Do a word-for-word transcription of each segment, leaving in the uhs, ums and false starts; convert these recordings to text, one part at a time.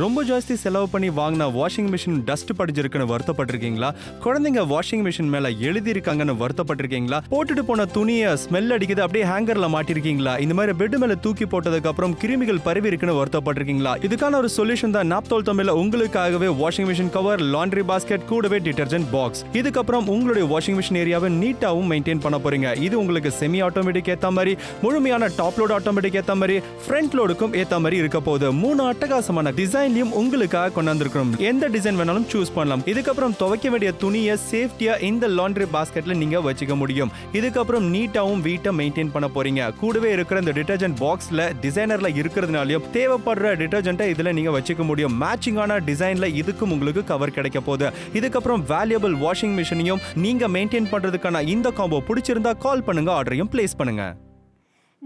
ரொம்ப ஜாஸ்தி செலவு பண்ணி வாங்கின வாஷிங் மிஷின் டஸ்ட் படிஞ்சிருக்குன்னு வருத்தப்பட்டிருக்கீங்களா? குழந்தைங்க வாஷிங் மிஷின் மேலே எழுதியிருக்காங்கன்னு வருத்தப்பட்டிருக்கீங்களா? போட்டுட்டு போன துணியை ஸ்மெல் அடிக்குது அப்படியே ஹேங்கரில் மாட்டிருக்கீங்களா? இந்த மாதிரி பெட் மேலே தூக்கி போட்டதுக்கப்புறம் கிருமிகள் பரவி இருக்குன்னு வருத்தப்பட்டிருக்கீங்களா? இதுக்கான ஒரு சொல்யூஷன் தான் நாப்தோல் தமிழில் உங்களுக்காகவே washing machine cover, laundry basket, கூடவே டிட்டர்ஜென்ட் பாக்ஸ். இதுக்கப்புறம் உங்களுடைய வாஷிங் மிஷின் ஏரியாவை நீட்டாகவும் மெயின்டைன் பண்ண போறீங்க. இது உங்களுக்கு செமி ஆட்டோமேட்டிக் ஏற்ற மாதிரி, முழுமையான டாப் லோட் ஆட்டோமேட்டிக் ஏற்ற மாதிரி, ஃப்ரண்ட் லோடுக்கும் ஏற்ற மாதிரி இருக்க போகுது. மூணு அட்டகாசமான டிசைன்லையும் உங்களுக்காக கொண்டாந்துருக்கோம். எந்த டிசைன் வேணாலும் சூஸ் பண்ணலாம். இதுக்கப்புறம் துவைக்க வேண்டிய துணியை சேஃப்டியா இந்த லாண்ட்ரி பாஸ்கெட்ல நீங்க வச்சுக்க முடியும். இதுக்கப்புறம் நீட்டாகவும் வீட்டை மெயின்டைன் பண்ண போறீங்க. கூடவே இருக்கிற இந்த டிட்டர்ஜென்ட் பாக்ஸ்ல டிசைனர்ல இருக்கிறதுனாலயும் தேவைப்படுற டிட்டர்ஜென்ட்டை இதுல நீங்க வச்சுக்க முடியும். மேட்சிங்கான டிசைன்ல இதுக்கும் உங்களுக்கு கவர் கிடைக்க போகுது. இதுக்கப்புறம் வேல்யூபிள் வாஷிங் மிஷினையும் நீங்க மெயின்டைன் பண்றதுக்கான இந்த காம்போ பிடிச்சிருந்தா கால் பண்ணுங்க, ஆர்டரையும் பிளேஸ் பண்ணுங்க.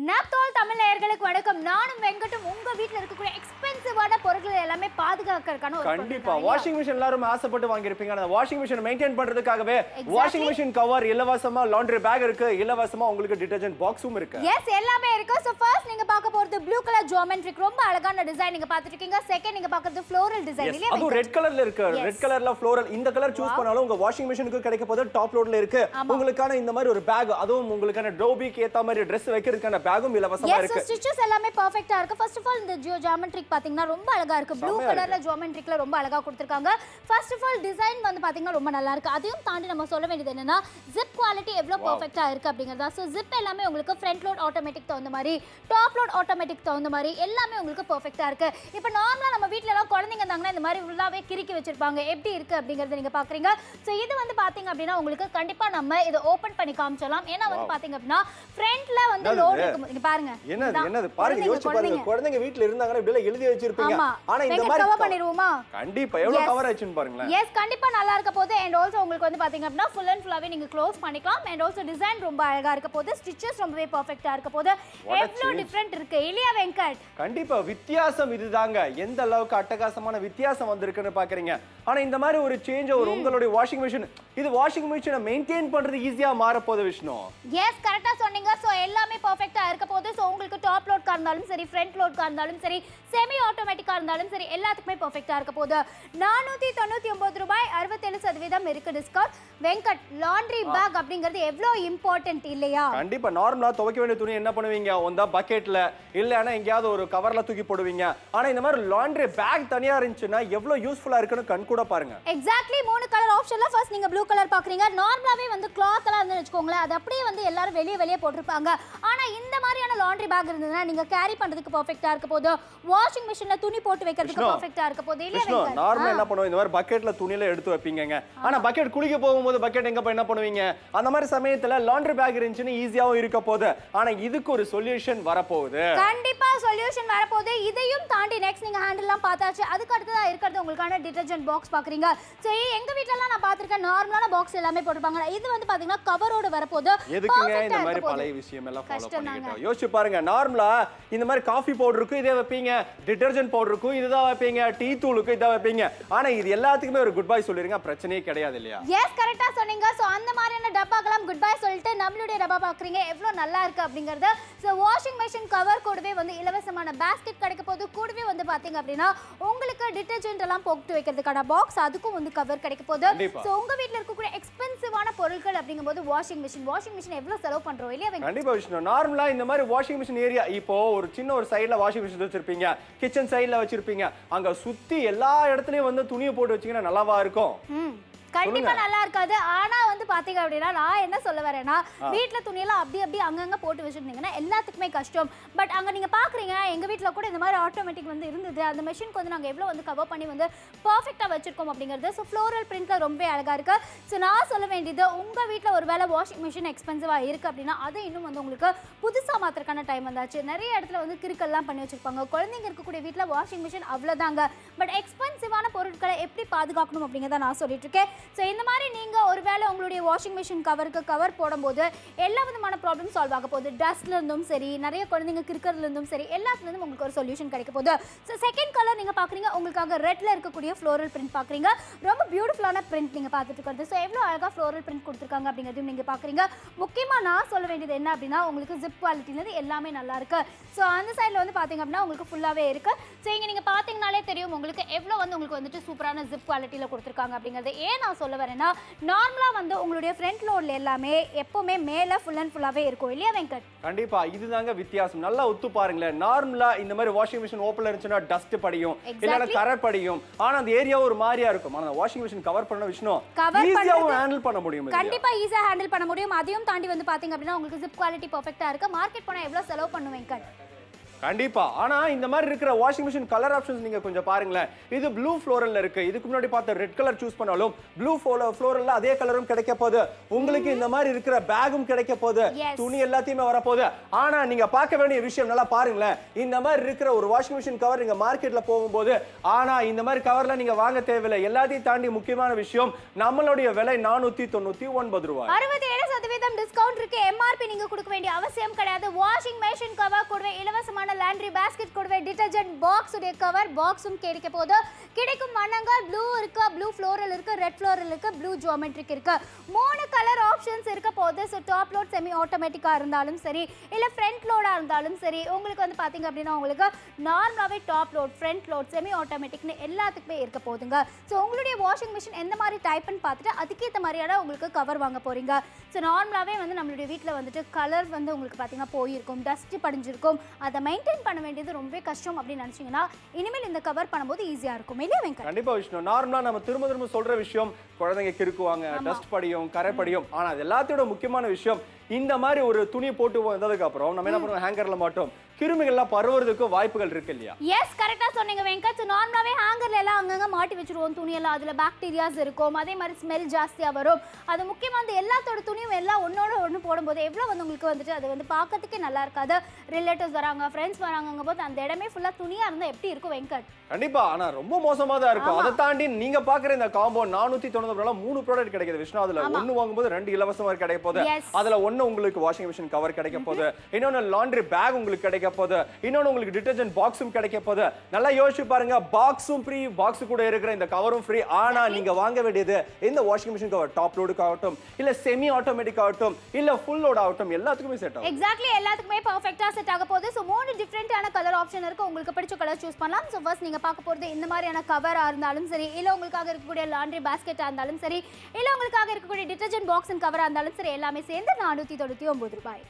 நாப்தோல் தமிழ் நேயர்களுக்கு வணக்கம். நானும் வெங்கட்டும் உங்க வீட்ல இருக்கக்கூடிய எக்ஸ்பென்சிவான பொருட்களை எல்லாமே பாதுகாக்கறதுக்கான ஒரு கண்டிப்பா வாஷிங் மிஷின் எல்லாரும் ஆசைப்பட்டு வாங்கி இருப்பீங்க. அந்த வாஷிங் மிஷின் மெயின்டெய்ன் பண்றதுக்காகவே வாஷிங் மிஷின் கவர் இலவசமா, லாண்டரி பேக் இருக்கு இலவசமா, உங்களுக்கு டிடர்ஜென்ட் பாக்ஸும் இருக்கு. எஸ், எல்லாமே இருக்கு. சோ ஃபர்ஸ்ட் நீங்க பார்க்க போறது ப்ளூ கலர் ஜியோமெட்ரிக் ரொம்ப அழகான டிசைன் நீங்க பாத்துட்டீங்க. செகண்ட் நீங்க பார்க்கிறது ஃப்ளோரல் டிசைன். இல்ல அது ரெட் கலர்ல இருக்கு. ரெட் கலர்ல ஃப்ளோரல் இந்த கலர் சூஸ் பண்ணாலும் உங்க வாஷிங் மிஷினுக்கு கிடைக்க போற டாப் லோட்ல இருக்கு. உங்களுக்கான இந்த மாதிரி ஒரு பேக், அதுவும் உங்களுக்கான டோபிக்கு ஏத்த மாதிரி Dress வைக்கிறதுக்கான பேகும் இலவசமா இருக்கு. எஸ், ஸ்டிச்சஸ் எல்லாமே பெர்ஃபெக்ட்டா இருக்கு. ஃபர்ஸ்ட் ஆஃப் ஆல் இந்த ஜியோமெட்ரிக் பாத்தீங்கன்னா ரொம்ப அழகா இருக்கு. ப்ளூ கலர்ல ஜியோமெட்ரிக்ல ரொம்ப அழகா கொடுத்திருக்காங்க. ஃபர்ஸ்ட் ஆஃப் ஆல் டிசைன் வந்து பாத்தீங்கன்னா ரொம்ப நல்லா இருக்கு. அதையும் தாண்டி நம்ம சொல்ல வேண்டியது என்னன்னா ஜிப் குவாலிட்டி எவ்வளவு பெர்ஃபெக்ட்டா இருக்கு அப்படிங்கறதா. சோ ஜிப் எல்லாமே உங்களுக்கு ஃப்ரண்ட் லோட் ஆட்டோமேட்டிக் தகுந்த மாதிரி, டாப் லோட் ஆட்டோமேட்டிக் தகுந்த மாதிரி எல்லாமே உங்களுக்கு பெர்ஃபெக்ட்டா இருக்கு. இப்போ நார்மலா நம்ம வீட்ல எல்லாம் குழந்தைங்க இருந்தாங்கன்னா இந்த மாதிரி ஃபுல்லாவே கிறுக்கி வச்சிருப்பாங்க. எப்படி இருக்கு அப்படிங்கறத நீங்க பாக்குறீங்க. சோ இது வந்து பாத்தீங்க அப்படின்னா உங்களுக்கு கண்டிப்பா நம்ம இத ஓபன் பண்ணி காமிச்சலாம். ஏன்னா வந்து பாத்தீங்க அப்படின்னா ஃப்ரண்ட்ல வந்து லோட் இருக்கு பாருங்க. என்னது என்னது பாருங்க, யோசிச்சு பாருங்க. குழந்தைங்க வீட்ல இருந்தாங்கனா இப்படி எல்லாம் எழுதி வச்சிருப்பீங்க. ஆனா இந்த மாதிரி கவர் பண்ணிடுவோமா? கண்டிப்பா எவ்வளவு கவர் ஆச்சுன்னு பாருங்களேன். எஸ், கண்டிப்பா நல்லா இருக்க போது. அண்ட் ஆல்சோ உங்களுக்கு வந்து பாத்தீங்க அப்படினா ஃபுல் அண்ட் ஃபுல்லாவே நீங்க க்ளோஸ் பண்ணிக்கலாம். அண்ட் ஆல்சோ டிசைன் ரொம்ப அழகா இருக்க போது. ஸ்டிச்சஸ் ரொம்பவே பெர்ஃபெக்ட்டா இருக்க போது. எவ்ளோ டிஃபரண்ட் இருக்கு இல்லையா வெங்கட்? கண்டிப்பா வித்தியாசம் இதுதாங்க. எந்த அளவுக்கு அட்டகாசமான வித்தியாசம் வந்திருக்குன்னு பாக்குறீங்க. ஆனா இந்த மாதிரி ஒரு சேஞ்ச ஒரு உங்களுடைய வாஷிங் மெஷின், இது வாஷிங் மெஷினை மெயின்டெய்ன் பண்றது ஈஸியா மாற போது விஷ்ணு. எஸ், கரெக்ட்டா சொன்னீங்க. சோ எல்லாமே பெர்ஃபெக்ட்டா இருக்க போது. சோ உங்களுக்கு டாப் லோட் கார்ந்தாலும் சரி, ஃப்ரண்ட் லோட் கார்ந்தாலும் சரி, செமி ஆட்டோமேட்டிக் கார்ந்தாலும் சரி, எல்லாத்துக்குமே பெர்ஃபெக்ட்டா இருக்க போது. நானூற்று தொண்ணூற்று ஒன்பது ரூபாய் அறுபத்தேழு சதவீதம் இருக்கு டிஸ்கவுண்ட். வெங்கட், லாண்டரி பேக் அப்படிங்கிறது எவ்வளவு இம்பார்ட்டன்ட் இல்லையா? கண்டிப்பா நார்மலா துவைக்க வேண்டிய துணி என்ன பண்ணுவீங்க? ஒண்ணா பக்கெட்ல இல்லனா எங்கயாவது ஒரு கவர்ல தூக்கி போடுவீங்க. ஆனா இந்த மாதிரி லாண்டரி பேக் தனியா இருந்துச்சுனா எவ்வளவு யூஸ்ஃபுல்லா இருக்குன்னு கண் கூட பாருங்க. எக்ஸாக்ட்லி மூணு கலர் ஆப்ஷன்ல ஃபர்ஸ்ட் நீங்க ப்ளூ கலர் பாக்குறீங்க. நார்மலாவே வந்து கிளாத் எல்லாம் வந்து வெச்சுக்கோங்களே, அது அப்படியே வந்து எல்லாரும் வெளிய வெளிய போட்டுருப்பாங்க. ஆனா இந்த மாதிரியான லாண்டரி பேக் இருந்ததுனா நீங்க கேரி பண்றதுக்கு பெர்ஃபெக்ட்டா இருக்க போதோ, வாஷிங் மெஷின்ல துணி போட்டு வைக்கிறதுக்கு பெர்ஃபெக்ட்டா இருக்க போதோ. இல்ல இல்ல நார்மலா என்ன பண்ணுவீங்க? இந்த மாதிரி பக்கெட்ல துணியில எடுத்து வைப்பீங்கங்க. ஆனா பக்கெட் குளிக்க போகும்போது பக்கெட் எங்க போய் என்ன பண்ணுவீங்க? அந்த மாதிரி சமயத்துல லாண்டரி பேக் இருந்துச்சுனா ஈஸியாவும் இருக்க போதோ. ஆனா இதுக்கு ஒரு சொல்யூஷன் வர போகுது. கண்டிப்பா சொல்யூஷன் வர போதோ. இதையும் தாண்டி நெக்ஸ்ட் நீங்க ஹேண்டில்லாம் பார்த்தாச்சு. அதுக்கு அடுத்து தான் இருக்குது உங்களுக்கான டிடர்ஜென்ட் பாக்ஸ் பாக்குறீங்க. சோ எங்க வீட்லலாம் நான் பாத்துர்க்கேன் நார்மலான பாக்ஸ் எல்லாமே போட்டுப்பாங்க. இது வந்து பாத்தீங்கன்னா கவரோட வர போதோ. எதுக்குங்க இந்த மாதிரி பழைய விஷயம் எல்லாம் ஃபாலோ பண்ணிட்டோம்? யோசி பாருங்க. நார்மலா இந்த மாதிரி காபி பவுடருக்கு இதே வைப்பீங்க, டிடர்ஜென்ட் பவுடருக்கு இதுதா வைப்பீங்க, டீ தூளுக்கு இதா வைப்பீங்க. ஆனா இது எல்லாத்துக்குமே ஒரு குட் பை சொல்லிருங்க, பிரச்சனையே கிடையாது இல்லையா? எஸ், கரெக்ட்டா சொன்னீங்க. சோ அந்த மாதிரியான டப்பாக்கெல்லாம் குட் பை சொல்லிட்டு நம்மளுடைய டப்பா பாக்குறீங்க எவ்வளவு நல்லா இருக்கு அப்படிங்கறது. சோ வாஷிங் மெஷின் கவர் கூடவே வந்து இலவசமான பாஸ்கெட் கிடைக்க போது. கூடவே வந்து பாத்தீங்க அப்படின்னா உங்களுக்கு டிடர்ஜென்ட் எல்லாம் போட்டு வைக்கிறதுக்கான பாக்ஸ், அதுக்கும் வந்து கவர் கிடைக்க போது. சோ உங்க வீட்ல இருக்க கூட எக்ஸ்பென்சிவான பொருட்கள் அப்படிங்கும்போது வாஷிங் மெஷின் வாஷிங் மெஷின் எவ்வளவு செலவு பண்றோம் இல்லையா? கண்டிப்பா விஷ்ணு. நார்மலா இந்த மாதிரி வாஷிங் மெஷின் ஏரியா இப்போ ஒரு சின்ன ஒரு சைடுல வாஷிங் மெஷின் வச்சிருப்பீங்க, கிச்சன் சைடுல வச்சிருப்பீங்க. அங்க சுத்தி எல்லா இடத்துலயும் வந்து துணியை போட்டு வச்சீங்கன்னா நல்லாவா இருக்கும்? கண்டிப்பா நல்லா இருக்காது. ஆனா வந்து பாத்தீங்க அப்படின்னா நான் என்ன சொல்ல வரேன்னா வீட்டுல துணியெல்லாம் அப்படி அப்படி அங்கங்க போட்டு வச்சிருந்தீங்கன்னா எல்லாத்துக்குமே கஷ்டம். பட் அங்க நீங்க பாக்குறீங்க எங்க வீட்டுல கூட இந்த மாதிரி ஆட்டோமேட்டிக் வந்து இருந்தது. அந்த மெஷினுக்கு வந்து நாங்க எவ்வளவு வந்து கவர் பண்ணி வந்து பர்ஃபெக்டா வச்சிருக்கோம் அப்படிங்கிறது. ஸோ ஃப்ளோரல் பிரிண்ட்ல ரொம்ப அழகா இருக்கு. ஸோ நான் சொல்ல வேண்டியது உங்க வீட்டுல ஒருவேளை வாஷிங் மிஷின் எக்ஸ்பென்சிவா இருக்கு அப்படின்னா அது இன்னும் வந்து உங்களுக்கு புதுசா மாத்திரக்கான டைம் வந்தாச்சு. நிறைய இடத்துல வந்து கிறுக்கெல்லாம் பண்ணி வச்சிருப்பாங்க. குழந்தைங்க இருக்கக்கூடிய வீட்டுல வாஷிங் மிஷின் அவ்வளவுதாங்க. பட் எக்ஸ்பென்சிவான பொருட்களை எப்படி பாதுகாக்கணும் அப்படிங்கிறத நான் சொல்லிட்டு இருக்கேன். சோ இந்த மாதிரி நீங்க ஒருவேளை உங்களுடைய வாஷிங் மிஷின் கவருக்கு கவர் போடும்போது எல்லா விதமான ப்ராப்ளம் சால்வ் ஆக போகுது. டஸ்ட்ல இருந்தும் சரி, நிறைய குழந்தைங்க கிரிக்கர்ல இருந்தும் சரி, எல்லாத்துலேருந்தும் உங்களுக்கு ஒரு சொல்யூஷன் கிடைக்க போகுது. ஸோ செகண்ட் கலர் நீங்க பாக்குறீங்க, உங்களுக்காக ரெட்ல இருக்கக்கூடிய ஃப்ளோரல் பிரிண்ட் பாக்குறீங்க. ரொம்ப பியூட்டிஃபுல்லான பிரிண்ட் நீங்க பார்த்துட்டு இருக்கிறது. ஸோ எவ்வளோ அழகாக ஃப்ளோரல் பிரிண்ட் கொடுத்துருக்காங்க அப்படிங்கிறதையும் நீங்க பாக்குறீங்க. முக்கியமா நான் சொல்ல வேண்டியது என்ன அப்படின்னா உங்களுக்கு ஜிப் குவாலிட்டிலேருந்து எல்லாமே நல்லா இருக்கு. ஸோ அந்த சைட்ல வந்து பாத்தீங்க அப்படின்னா உங்களுக்கு ஃபுல்லாவே இருக்கு. ஸோ இங்க நீங்க பாத்தீங்கன்னாலே தெரியும் உங்களுக்கு எவ்ளோ வந்து உங்களுக்கு வந்துட்டு சூப்பரான zip quality ல கொடுத்திருக்காங்க அப்படிங்கறது ஏன் நான் சொல்ல வரேன்னா நார்மலா வந்து உங்களுடைய ஃப்ரண்ட் லோட்ல எல்லாமே எப்பவுமே மேல full and full ஆவே இருக்கும் இல்லையா வெங்கட் கண்டிப்பா இதுதாங்க வித்தியாசம் நல்லா ஒத்து பாருங்க நார்மலா இந்த மாதிரி வாஷிங் மெஷின் ஓபன்ல இருந்துனா டஸ்ட் படியும் இல்லனா கரை படியும் ஆனா அந்த ஏரியா ஒரு மாதிரியா இருக்கும் ஆனா வாஷிங் மெஷின் கவர் பண்ண விஷயம் ஈஸியா ஹேண்டில் பண்ண முடியும் கண்டிப்பா ஈஸியா ஹேண்டில் பண்ண முடியும் அதையும் தாண்டி வந்து பாத்தீங்க அப்படினா உங்களுக்கு zip quality பெர்ஃபெக்ட்டா இருக்கு மார்க்கெட் போனா எவ்ளோ செலவு பண்ணுவீங்க வெங்கட் கண்டிப்பா ஆனா இந்த மாதிரி இருக்கிற வாஷிங் மெஷின் கலர் ஆப்ஷன்ஸ் நீங்க கொஞ்சம் பாருங்களே இது ப்ளூ ஃப்ளோரல்ல இருக்கு இதுக்கு முன்னாடி பார்த்த ரெட் கலர் चूஸ் பண்ணாலும் ப்ளூ ஃப்ளோரல்ல அதே கலரும் கிடைக்க போகுது உங்களுக்கு இந்த மாதிரி இருக்கிற பேக்கும் கிடைக்க போகுது துணி எல்லாத்தையுமே வர போகுது ஆனா நீங்க பார்க்க வேண்டிய விஷயம் நல்லா பாருங்களே இந்த மாதிரி இருக்கிற ஒரு வாஷிங் மெஷின் கவர் நீங்க மார்க்கெட்ல போகும்போது ஆனா இந்த மாதிரி கவர்ல நீங்க வாங்க தேவையில்லை எல்லாத்தையும் தாண்டி முக்கியமான விஷயம் நம்மளுடைய விலை நானூற்று தொண்ணூற்று ஒன்பது ரூபாய் அறுபத்தேழு சதவீதம் டிஸ்கவுண்ட் இருக்கு எம்ஆர்பி நீங்க கொடுக்க வேண்டிய அவசியம் கிடையாது வாஷிங் மெஷின் கவர் கூடவே இலவசமா laundry basket kodve detergent box ude cover box um kedike podu kidikum vanangal blue irukku blue floral irukku red floral irukku blue geometric irukku moonu color options irukka podu so top load semi automatic ah irundalum seri illa front load ah irundalum seri ungalku vandu pathinga appadina ungalku normally top load front load semi automatic ne ellathukkume irukka podunga so ungalude washing machine endha mari type nu paathittu adukku edha mariyana ungalku cover vaanga poringa so normally vandu nammude veetla vandu color vandu ungalku pathinga poi irukum dust padinjirukum adha maintain பண்ண வேண்டியது ரொம்ப கஷ்டம் அப்படி நினைச்சீங்கனா இனிமேல் இந்த cover பண்ணும்போது ஈஸியா இருக்கும் இல்லையா வெங்கட் கண்டிப்பா விஷ்ணு நார்மலா நம்ம திரும்ப திரும்ப சொல்ற விஷயம் குழந்தைங்க கிறுக்குவாங்க டஸ்ட் படியும் கரை படியும் ஆனா அது எல்லாத்தோட முக்கியமான விஷயம் இந்த மாதிரி ஒரு துணி போட்டு வந்ததுக்கு அப்புறம் நம்ம என்ன பண்ணுவோம் ஹேங்கர்ல மாட்டோம் கிருமிகள்லாம் பரவுறதுக்கு வாய்ப்புகள் இருக்கு இல்லையா எஸ் கரெக்ட்டா சொன்னீங்க வெங்கட் நார்மலாவே ஹேங்கர்ல எல்லாம் அங்கங்க மாட்டி வச்சிருவோம் துணி எல்லாம் அதுல பாக்டீரியாஸ் இருக்கும் அதே மாதிரி ஸ்மெல் ஜாஸ்தியா வரும் அது முக்கியமா அந்த எல்லாத்தோட துணியும் எல்லாம் ஒண்ணோட ஒண்ணு போடும்போது எவ்ளோ வந்து உங்களுக்கு வந்துட்டு அது வந்து பார்க்கிறதுக்கே நல்லா இருக்காது ரிலேட்டிவ்ஸ் வராங்க फ्रेंड्स வராங்கங்க போது அந்த இடமே ஃபுல்லா துணியா இருந்தா எப்படி இருக்கும் வெங்கட் கண்டிப்பா ஆனா ரொம்ப மோசமா தான் இருக்கும் அத தாண்டி நீங்க பாக்குற இந்த காம்போ நானூற்று தொண்ணூறு ரூபாய்ல மூணு ப்ராடக்ட் கிடைக்குது விஷ்ணு அதுல ஒன்னு வாங்கும்போது ரெண்டு இலவசமா கிடைக்க போகுது அதுல ஒன்னு உங்களுக்கு வாஷிங் மெஷின் கவர் கிடைக்க போகுது இன்னொன்னு லாண்டரி பேக் உங்களுக்கு கிடைக்க போகுது இன்னொன்னு உங்களுக்கு டிடர்ஜென்ட் பாக்ஸும் கிடைக்க போகுது நல்லா யோசி பாருங்க பாக்ஸும் ஃப்ரீ பாக்ஸ் கூட இருக்குற இந்த கவரும் ஃப்ரீ ஆனா நீங்க வாங்க வேண்டியது இந்த washing machine cover top load காட்டும் இல்ல செமி ஆட்டோமேட்டிக் ஆட்டும் இல்ல ஃபுல் லோட் ஆட்டும் எல்லாத்துக்குமே செட் ஆகும் எக்ஸாக்ட்லி எல்லாத்துக்குமே பெர்ஃபெக்ட்டா செட் ஆக போகுது சோ மூணு டிஃபரண்டான கலர் ஆப்ஷன் இருக்கு உங்களுக்கு பிடிச்ச கலர் चूஸ் பண்ணலாம் சோ ஃபர்ஸ்ட் நீங்க பார்க்க போறது இந்த மாதிரியான கவரா இருந்தாலும் சரி இல்ல உங்களுக்காக இருக்கக்கூடிய லாண்டரி பாஸ்கெட்டா இருந்தாலும் சரி இல்ல உங்களுக்காக இருக்கக்கூடிய டிடர்ஜென்ட் பாக்ஸ் அண்ட் கவரா இருந்தாலும் சரி எல்லாமே சேர்ந்து நானூற்று தொண்ணூற்று ஒன்பது ரூபாய்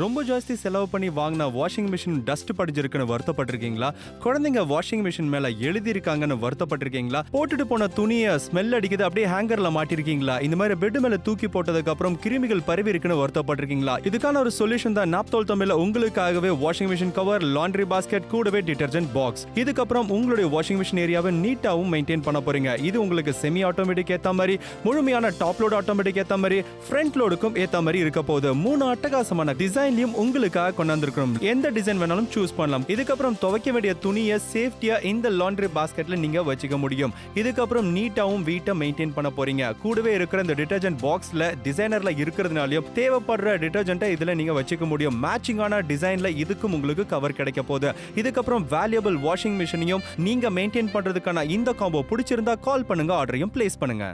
ரொம்ப ஜாஸ்தி செலவு பண்ணி வாங்கினா வாஷிங் மிஷின் டஸ்ட் படிஞ்சிருக்குன்னு வருத்தப்பட்டிருக்கீங்களா குழந்தைங்க வாஷிங் மிஷின் மேலே எழுதியிருக்காங்கன்னு வருத்தப்பட்டிருக்கீங்களா போட்டுட்டு போன துணியை ஸ்மெல் அடிக்குது அப்படியே ஹேங்கரில் மாட்டிருக்கீங்களா இந்த மாதிரி பெட்டு மேலே தூக்கி போட்டதுக்கப்புறம் கிருமிகள் பரவி இருக்குன்னு வருத்தப்பட்டிருக்கீங்களா இதுக்கான ஒரு சொல்யூஷன் தான் நாப்தோல் தமிழில் உங்களுக்காகவே washing machine cover laundry basket கூடவே டிடர்ஜென்ட் பாக்ஸ் இதுக்கப்புறம் உங்களுடைய வாஷிங் மிஷின் ஏரியாவை நீட்டாகவும் மெயின்டைன் பண்ண போறீங்க இது உங்களுக்கு செமி ஆட்டோமேட்டிக் ஏற்ற மாதிரி முழுமையான டாப் லோடு ஆட்டோமேட்டிக் ஏற்ற மாதிரி ஃப்ரண்ட் லோடுக்கும் ஏற்ற மாதிரி இருக்க போகுது மூணு அட்டகாசமான டிசைன்லயும் உங்களுக்காக கொண்டாந்துருக்கிறோம் எந்த டிசைன் வேணாலும் சூஸ் பண்ணலாம் இதுக்கப்புறம் துவைக்க வேண்டிய துணியை சேஃப்டியா இந்த லாண்ட்ரி பாஸ்கெட்ல நீங்க வச்சுக்க முடியும் இதுக்கப்புறம் நீட்டாகவும் வீட்டை மெயின்டைன் பண்ண போறீங்க கூடவே இருக்கிற இந்த டிடர்ஜென்ட் பாக்ஸ்ல டிசைனர்ல இருக்கிறதுனாலயும் தேவைப்படுற டிடர்ஜென்ட்டை இதுல நீங்க வச்சுக்க முடியும் மேட்சிங்கான டிசைன்ல இதுக்கும் உங்களுக்கு கவர் கிடைக்க போகுது இதுக்கப்புறம் வேல்யூபிள் வாஷிங் மிஷினையும் நீங்க மெயின்டைன் பண்றதுக்கான இந்த காம்போ பிடிச்சிருந்தா கால் பண்ணுங்க ஆர்டரையும் பிளேஸ் பண்ணுங்க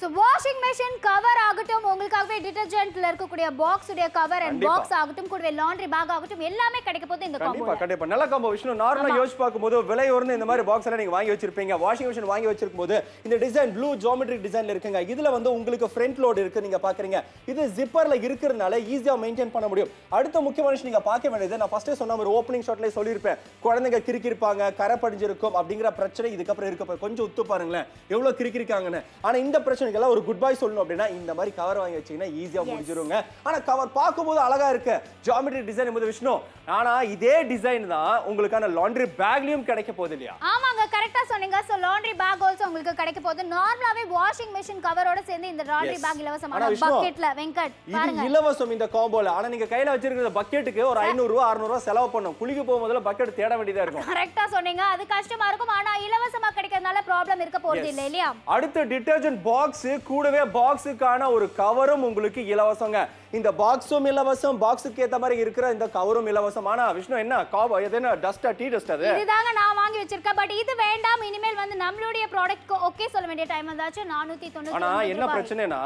So washing machine cover ஆகட்டும் உங்களுக்காகவே டிடர்ஜென்ட்ல இருக்கக்கூடிய பாக்ஸ் உடைய கவர் அண்ட் பாக்ஸ் ஆகட்டும் கூடவே laundry bag ஆகட்டும் எல்லாமே கிடைக்க போகுது இந்த காம்போ. கண்டிப்பா கண்டிப்பா நல்ல காம்போ விஷ்ணு நார்மலா யோசிச்சு பாக்கும்போது விலை ஒருன இந்த மாதிரி பாக்ஸ் எல்லாம் நீங்க வாங்கி வச்சிருப்பீங்க வாஷிங் மெஷின் வாங்கி வச்சிருக்கும்போது இந்த டிசைன் ப்ளூ ஜியோமெட்ரிக் டிசைன்ல இருக்குங்க இதுல வந்து உங்களுக்கு ஃப்ரண்ட் லோட் இருக்கு நீங்க பாக்குறீங்க இது ஜிப்பர்ல இருக்குறனால ஈஸியா மெயின்டெய்ன் பண்ண முடியும் அடுத்த முக்கியமான விஷயம் நீங்க பார்க்க வேண்டியது நான் ஃபர்ஸ்டே சொன்ன மாதிரி ஓபனிங் ஷாட்லயே சொல்லிருப்பேன் குழந்தைங்க கிறுக்கிருப்பாங்க கரை படிஞ்சிருக்கும் அப்படிங்கற பிரச்சனை இதுக்கு அப்புறம் இருக்க கொஞ்சம் உத்து பாருங்களேன் எவ்வளவு கிறுக்கிருக்காங்கன்னு ஆனா இந்த பிரச்சனை ஒரு குட் பை சொல்லணும் அப்படினா இந்த மாதிரி கவர் வாங்கி வச்சீங்கன்னா ஈஸியா முடிஞ்சிருங்க ஆனா கவர் பாக்கும்போது அழகா இருக்கு ஜியோமெட்ரி டிசைன் முத விஷ்ணு ஆனா இதே டிசைன் தான் உங்களுக்கான லாண்டரி பேக்லயும் கிடைக்க போகுது இல்லையா ஆமாங்க கரெக்ட்டா சொன்னீங்க சோ லாண்டரி பேக் ஆல்சோ உங்களுக்கு கிடைக்க போகுது நார்மலாவே வாஷிங் மெஷின் கவரோட சேர்ந்து இந்த லாண்டரி பேக் இலவசமான பக்கெட்ல வெங்கட் பாருங்க இது இலவசம் இந்த காம்போல ஆனா நீங்க கையில வச்சிருக்கிற பக்கெட்டுக்கு ஒரு ஐநூறு ரூபாய் அறுநூறு ரூபாய் செலவு பண்ணணும் குளிக்க போகும்போது பக்கெட் தேட வேண்டியதா இருக்கும் கரெக்ட்டா சொன்னீங்க அது கஷ்டமா இருக்கும் ஆனா இலவசமா கிடைக்கிறதுனால ப்ராப்ளம் இருக்க போறது இல்ல இல்லையா அடுத்து டிடர்ஜென்ட் பாக்ஸ் கூடவே பாக்ஸுக்கான ஒரு கவரும் உங்களுக்கு இலவசங்க இந்த பாக்ஸும் இலவசம் பாக்ஸுக்கு ஏத்த மாதிரி இருக்கிற இந்த கவரும் இலவசமான விஷ்ணு என்ன காபோ எதனா டஸ்டா டீ டஸ்ட் அது இதுதாங்க நான் வாங்கி வச்சிருக்கேன் பட் இது வேண்டாம் இனிமேல் வந்து நம்மளுடைய ப்ராடக்ட்க்கு ஓகே சொல்ல வேண்டிய டைம் வந்தாச்சு நானூற்று தொண்ணூற்று ஒன்பது ஆனா என்ன பிரச்சனைனா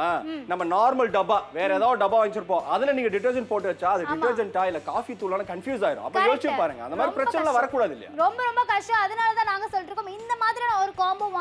நம்ம நார்மல் டப்பா வேற ஏதோ டப்பா வச்சிருப்போம் அதுல நீங்க டிடர்ஜென்ட் போட்டு வச்சா அது டிடர்ஜென்ட் ஆயில காபி தூளான கன்ஃபியூஸ் ஆயிரும் அப்ப யோசிச்சு பாருங்க அந்த மாதிரி பிரச்சனை வர கூடாது இல்லையா ரொம்ப ரொம்ப கஷ்டம் அதனால தான்